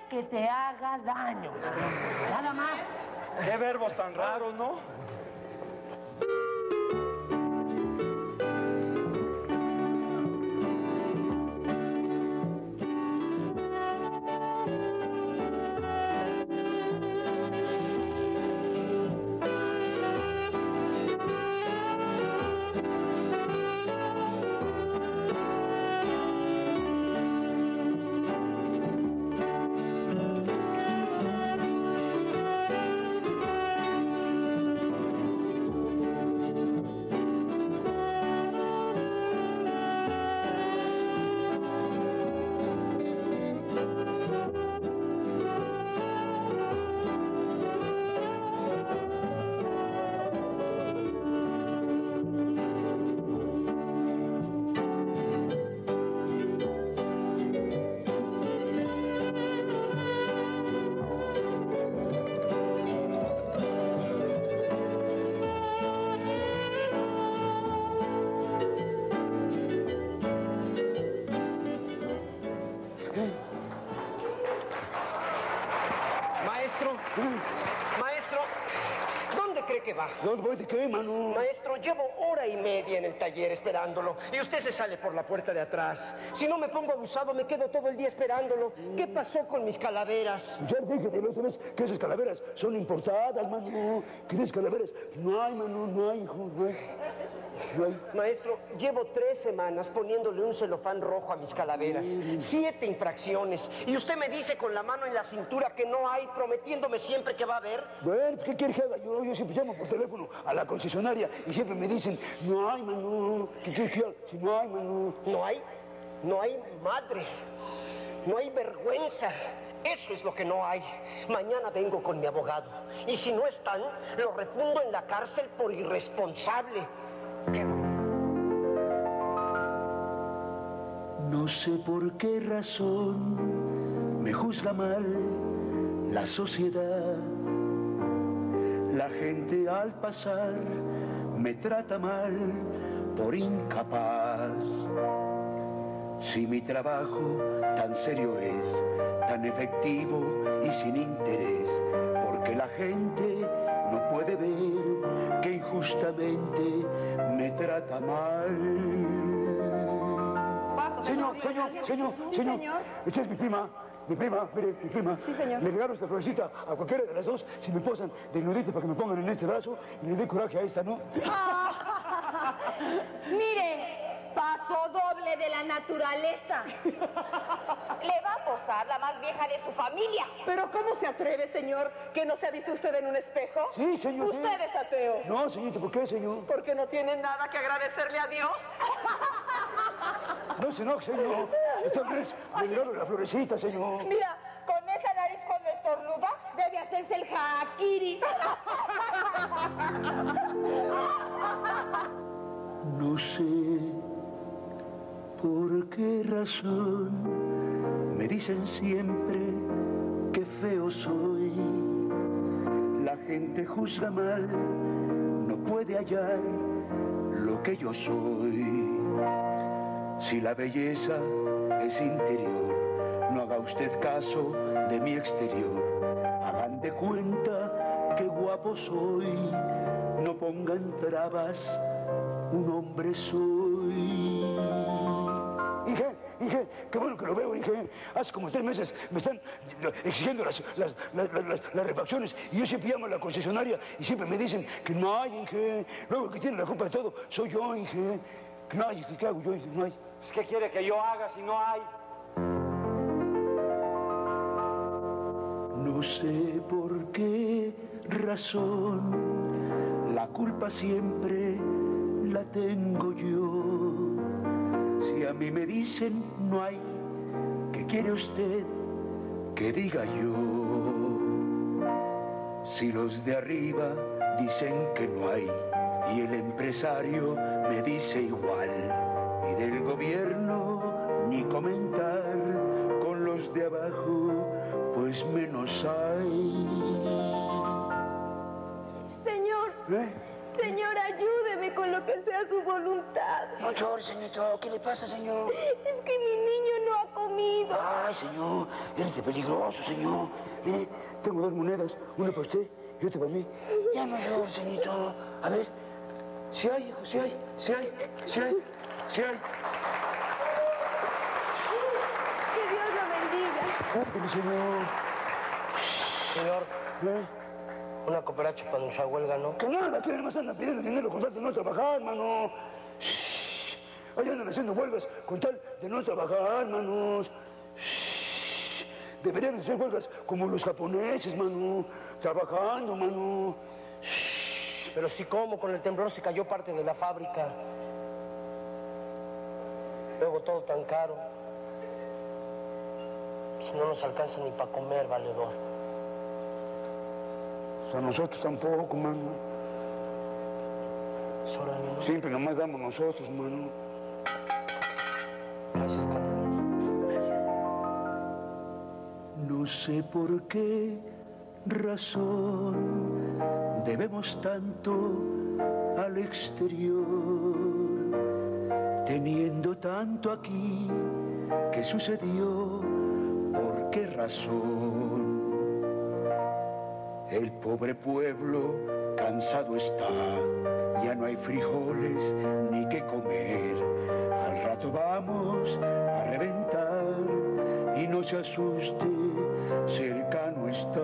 que te haga daño. Nada más. Qué verbos tan raros, ¿no? ¿Dónde voy de qué, mano? Maestro, llevo hora y media en el taller esperándolo. Y usted se sale por la puerta de atrás. Si no me pongo abusado, me quedo todo el día esperándolo. Mm. ¿Qué pasó con mis calaveras? Ya dije de la otra vez que esas calaveras son importadas, mano. Que esas calaveras no hay, mano, no hay, hijo, no hay. No hay. Maestro, llevo tres semanas poniéndole un celofán rojo a mis calaveras. Mm. Siete infracciones. Y usted me dice con la mano en la cintura que no hay, prometiéndome siempre que va a haber. Bueno, ¿qué quiere que haga? Yo, yo siempre llamo por teléfono a la concesionaria y siempre me dicen, no hay, mano. ¿Qué quiere que haga? Si no hay, mano. No hay, no hay madre. No hay vergüenza. Eso es lo que no hay. Mañana vengo con mi abogado. Y si no están, lo refundo en la cárcel por irresponsable. No sé por qué razón me juzga mal la sociedad. La gente al pasar me trata mal por incapaz. Si mi trabajo tan serio es, tan efectivo y sin interés, porque la gente no puede ver que injustamente me trata mal. Paso, señor, señor, señor, señor, sí, señor. señor. Esta es mi prima. Mi prima, mire, mi prima. Sí, señor. Le regalo esta florecita a cualquiera de las dos si me posan desnudita para que me pongan en este brazo y le dé coraje a esta, ¿no? Ah, mire, paso doble de la naturaleza. Le va a posar la más vieja de su familia. Pero ¿cómo se atreve, señor, que no se ha visto usted en un espejo? Sí, señor. ¿Usted es ateo? No, señorita, ¿por qué, señor? Porque no tiene nada que agradecerle a Dios. No se enoje, señor. Esta vez me regalo la florecita, señor. Mira, con esa nariz cuando estornuda, debe hacerse el harakiri. No sé por qué razón me dicen siempre que feo soy. La gente juzga mal, no puede hallar lo que yo soy. Si la belleza es interior, no haga usted caso de mi exterior. Hagan de cuenta que guapo soy, no pongan trabas, un hombre soy. Inge, Inge, qué bueno que lo veo, Inge. Hace como tres meses me están exigiendo las, las, las, las, las refacciones y yo siempre llamo a la concesionaria y siempre me dicen que no hay, Inge. Luego que tiene la culpa de todo soy yo, Inge. No hay, ¿qué hago yo? No hay. Pues, ¿qué quiere que yo haga si no hay? No sé por qué razón la culpa siempre la tengo yo. Si a mí me dicen no hay, ¿qué quiere usted que diga yo? Si los de arriba dicen que no hay y el empresario me dice igual, y del gobierno ni comentar, con los de abajo pues menos hay. Señor, ¿eh? Señor, ayúdeme con lo que sea su voluntad. No llore, señorito. ¿Qué le pasa, señor? Es que mi niño no ha comido. Ay, señor, eres peligroso, señor. Mire, tengo dos monedas, una para usted y otra para mí. Ya no llore, señorito. A ver. Sí hay, hijo, sí hay, sí hay, sí hay, sí hay. Que Dios lo bendiga. Cuénteme, señor. Señor, ¿eh? Una cooperacha para nuestra huelga, ¿no? Que nada, que además andan pidiendo dinero con tal de no trabajar, mano. Shh. Ahí andan haciendo huelgas con tal de no trabajar, manos. Shh. Deberían hacer huelgas como los japoneses, mano. Trabajando, mano. Shh. Pero sí, como con el temblor se cayó parte de la fábrica. Luego todo tan caro. Pues no nos alcanza ni para comer, valedor. A nosotros tampoco, mano. Solo, ¿no? Siempre nomás damos nosotros, mano. Gracias, cabrón. Gracias. No sé por qué razón debemos tanto al exterior, teniendo tanto aquí. ¿Qué sucedió? ¿Por qué razón? El pobre pueblo cansado está, ya no hay frijoles ni qué comer. Al rato vamos a reventar y no se asuste, cercano está.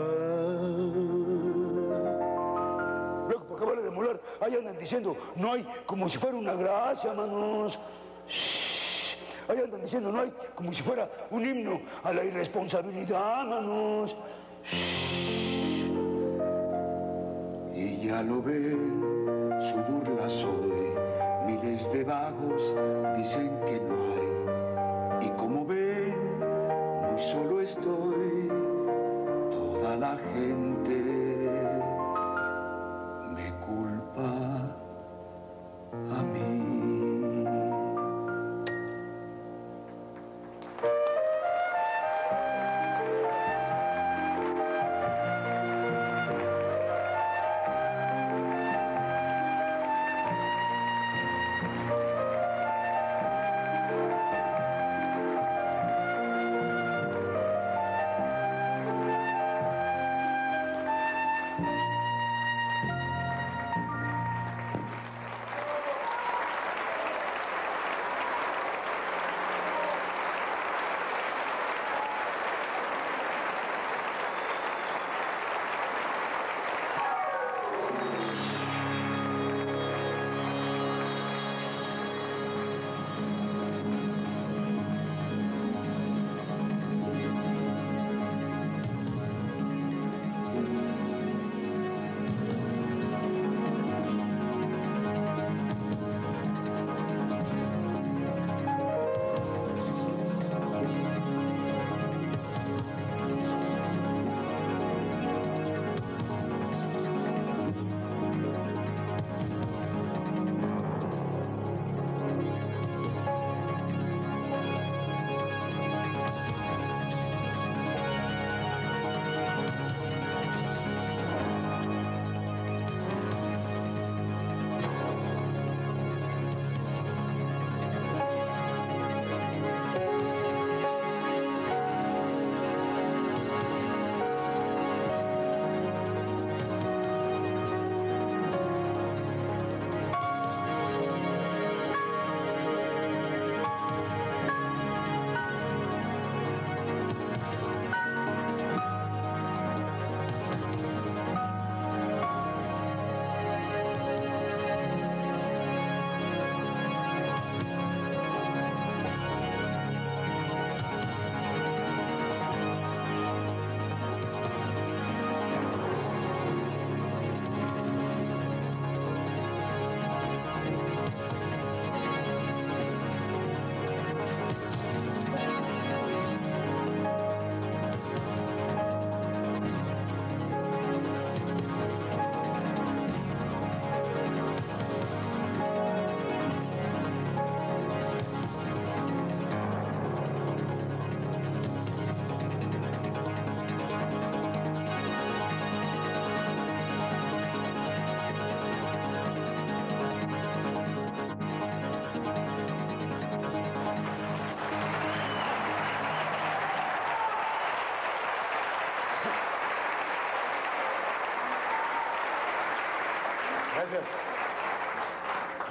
Ahí andan diciendo, no hay, como si fuera una gracia, manos. Shhh. Ahí andan diciendo, no hay, como si fuera un himno a la irresponsabilidad, manos. Shhh. Y ya lo ven, su burla soy. Miles de vagos dicen que no hay. Y como ven, muy solo estoy. Toda la gente a mí.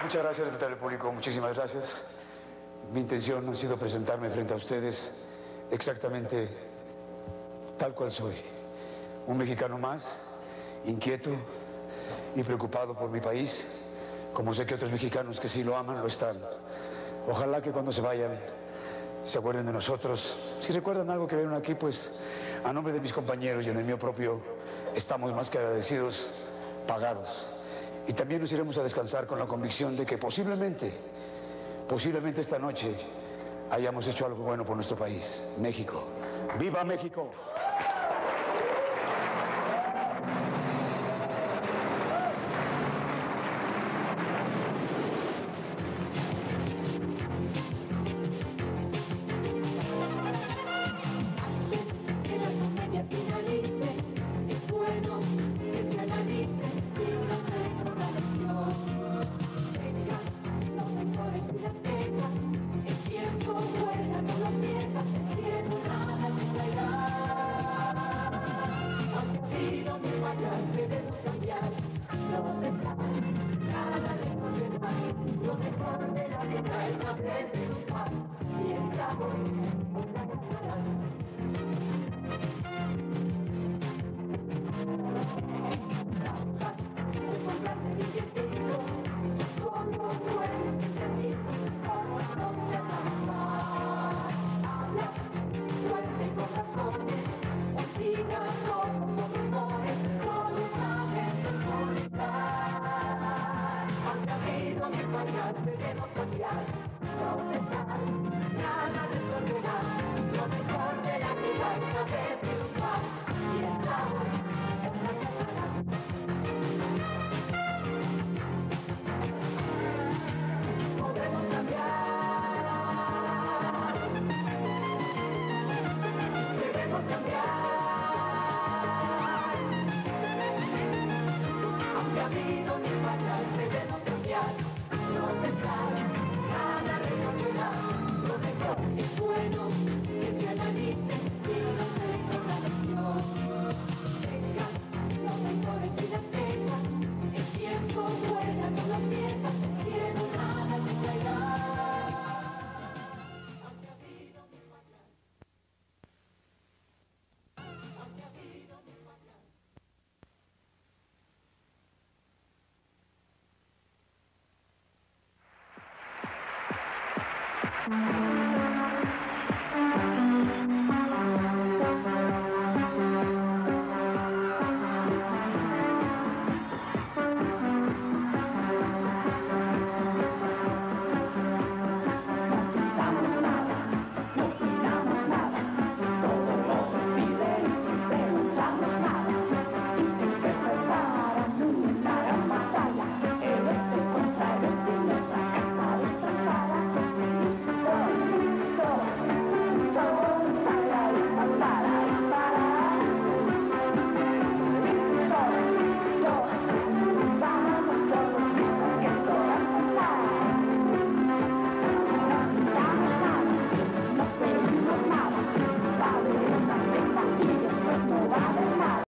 Muchas gracias, respetable público, muchísimas gracias. Mi intención ha sido presentarme frente a ustedes exactamente tal cual soy. Un mexicano más, inquieto y preocupado por mi país, como sé que otros mexicanos que sí lo aman lo están. Ojalá que cuando se vayan se acuerden de nosotros. Si recuerdan algo que vieron aquí, pues a nombre de mis compañeros y en el mío propio, estamos más que agradecidos, pagados. Y también nos iremos a descansar con la convicción de que posiblemente, posiblemente esta noche hayamos hecho algo bueno por nuestro país, México. ¡Viva México! Thank you.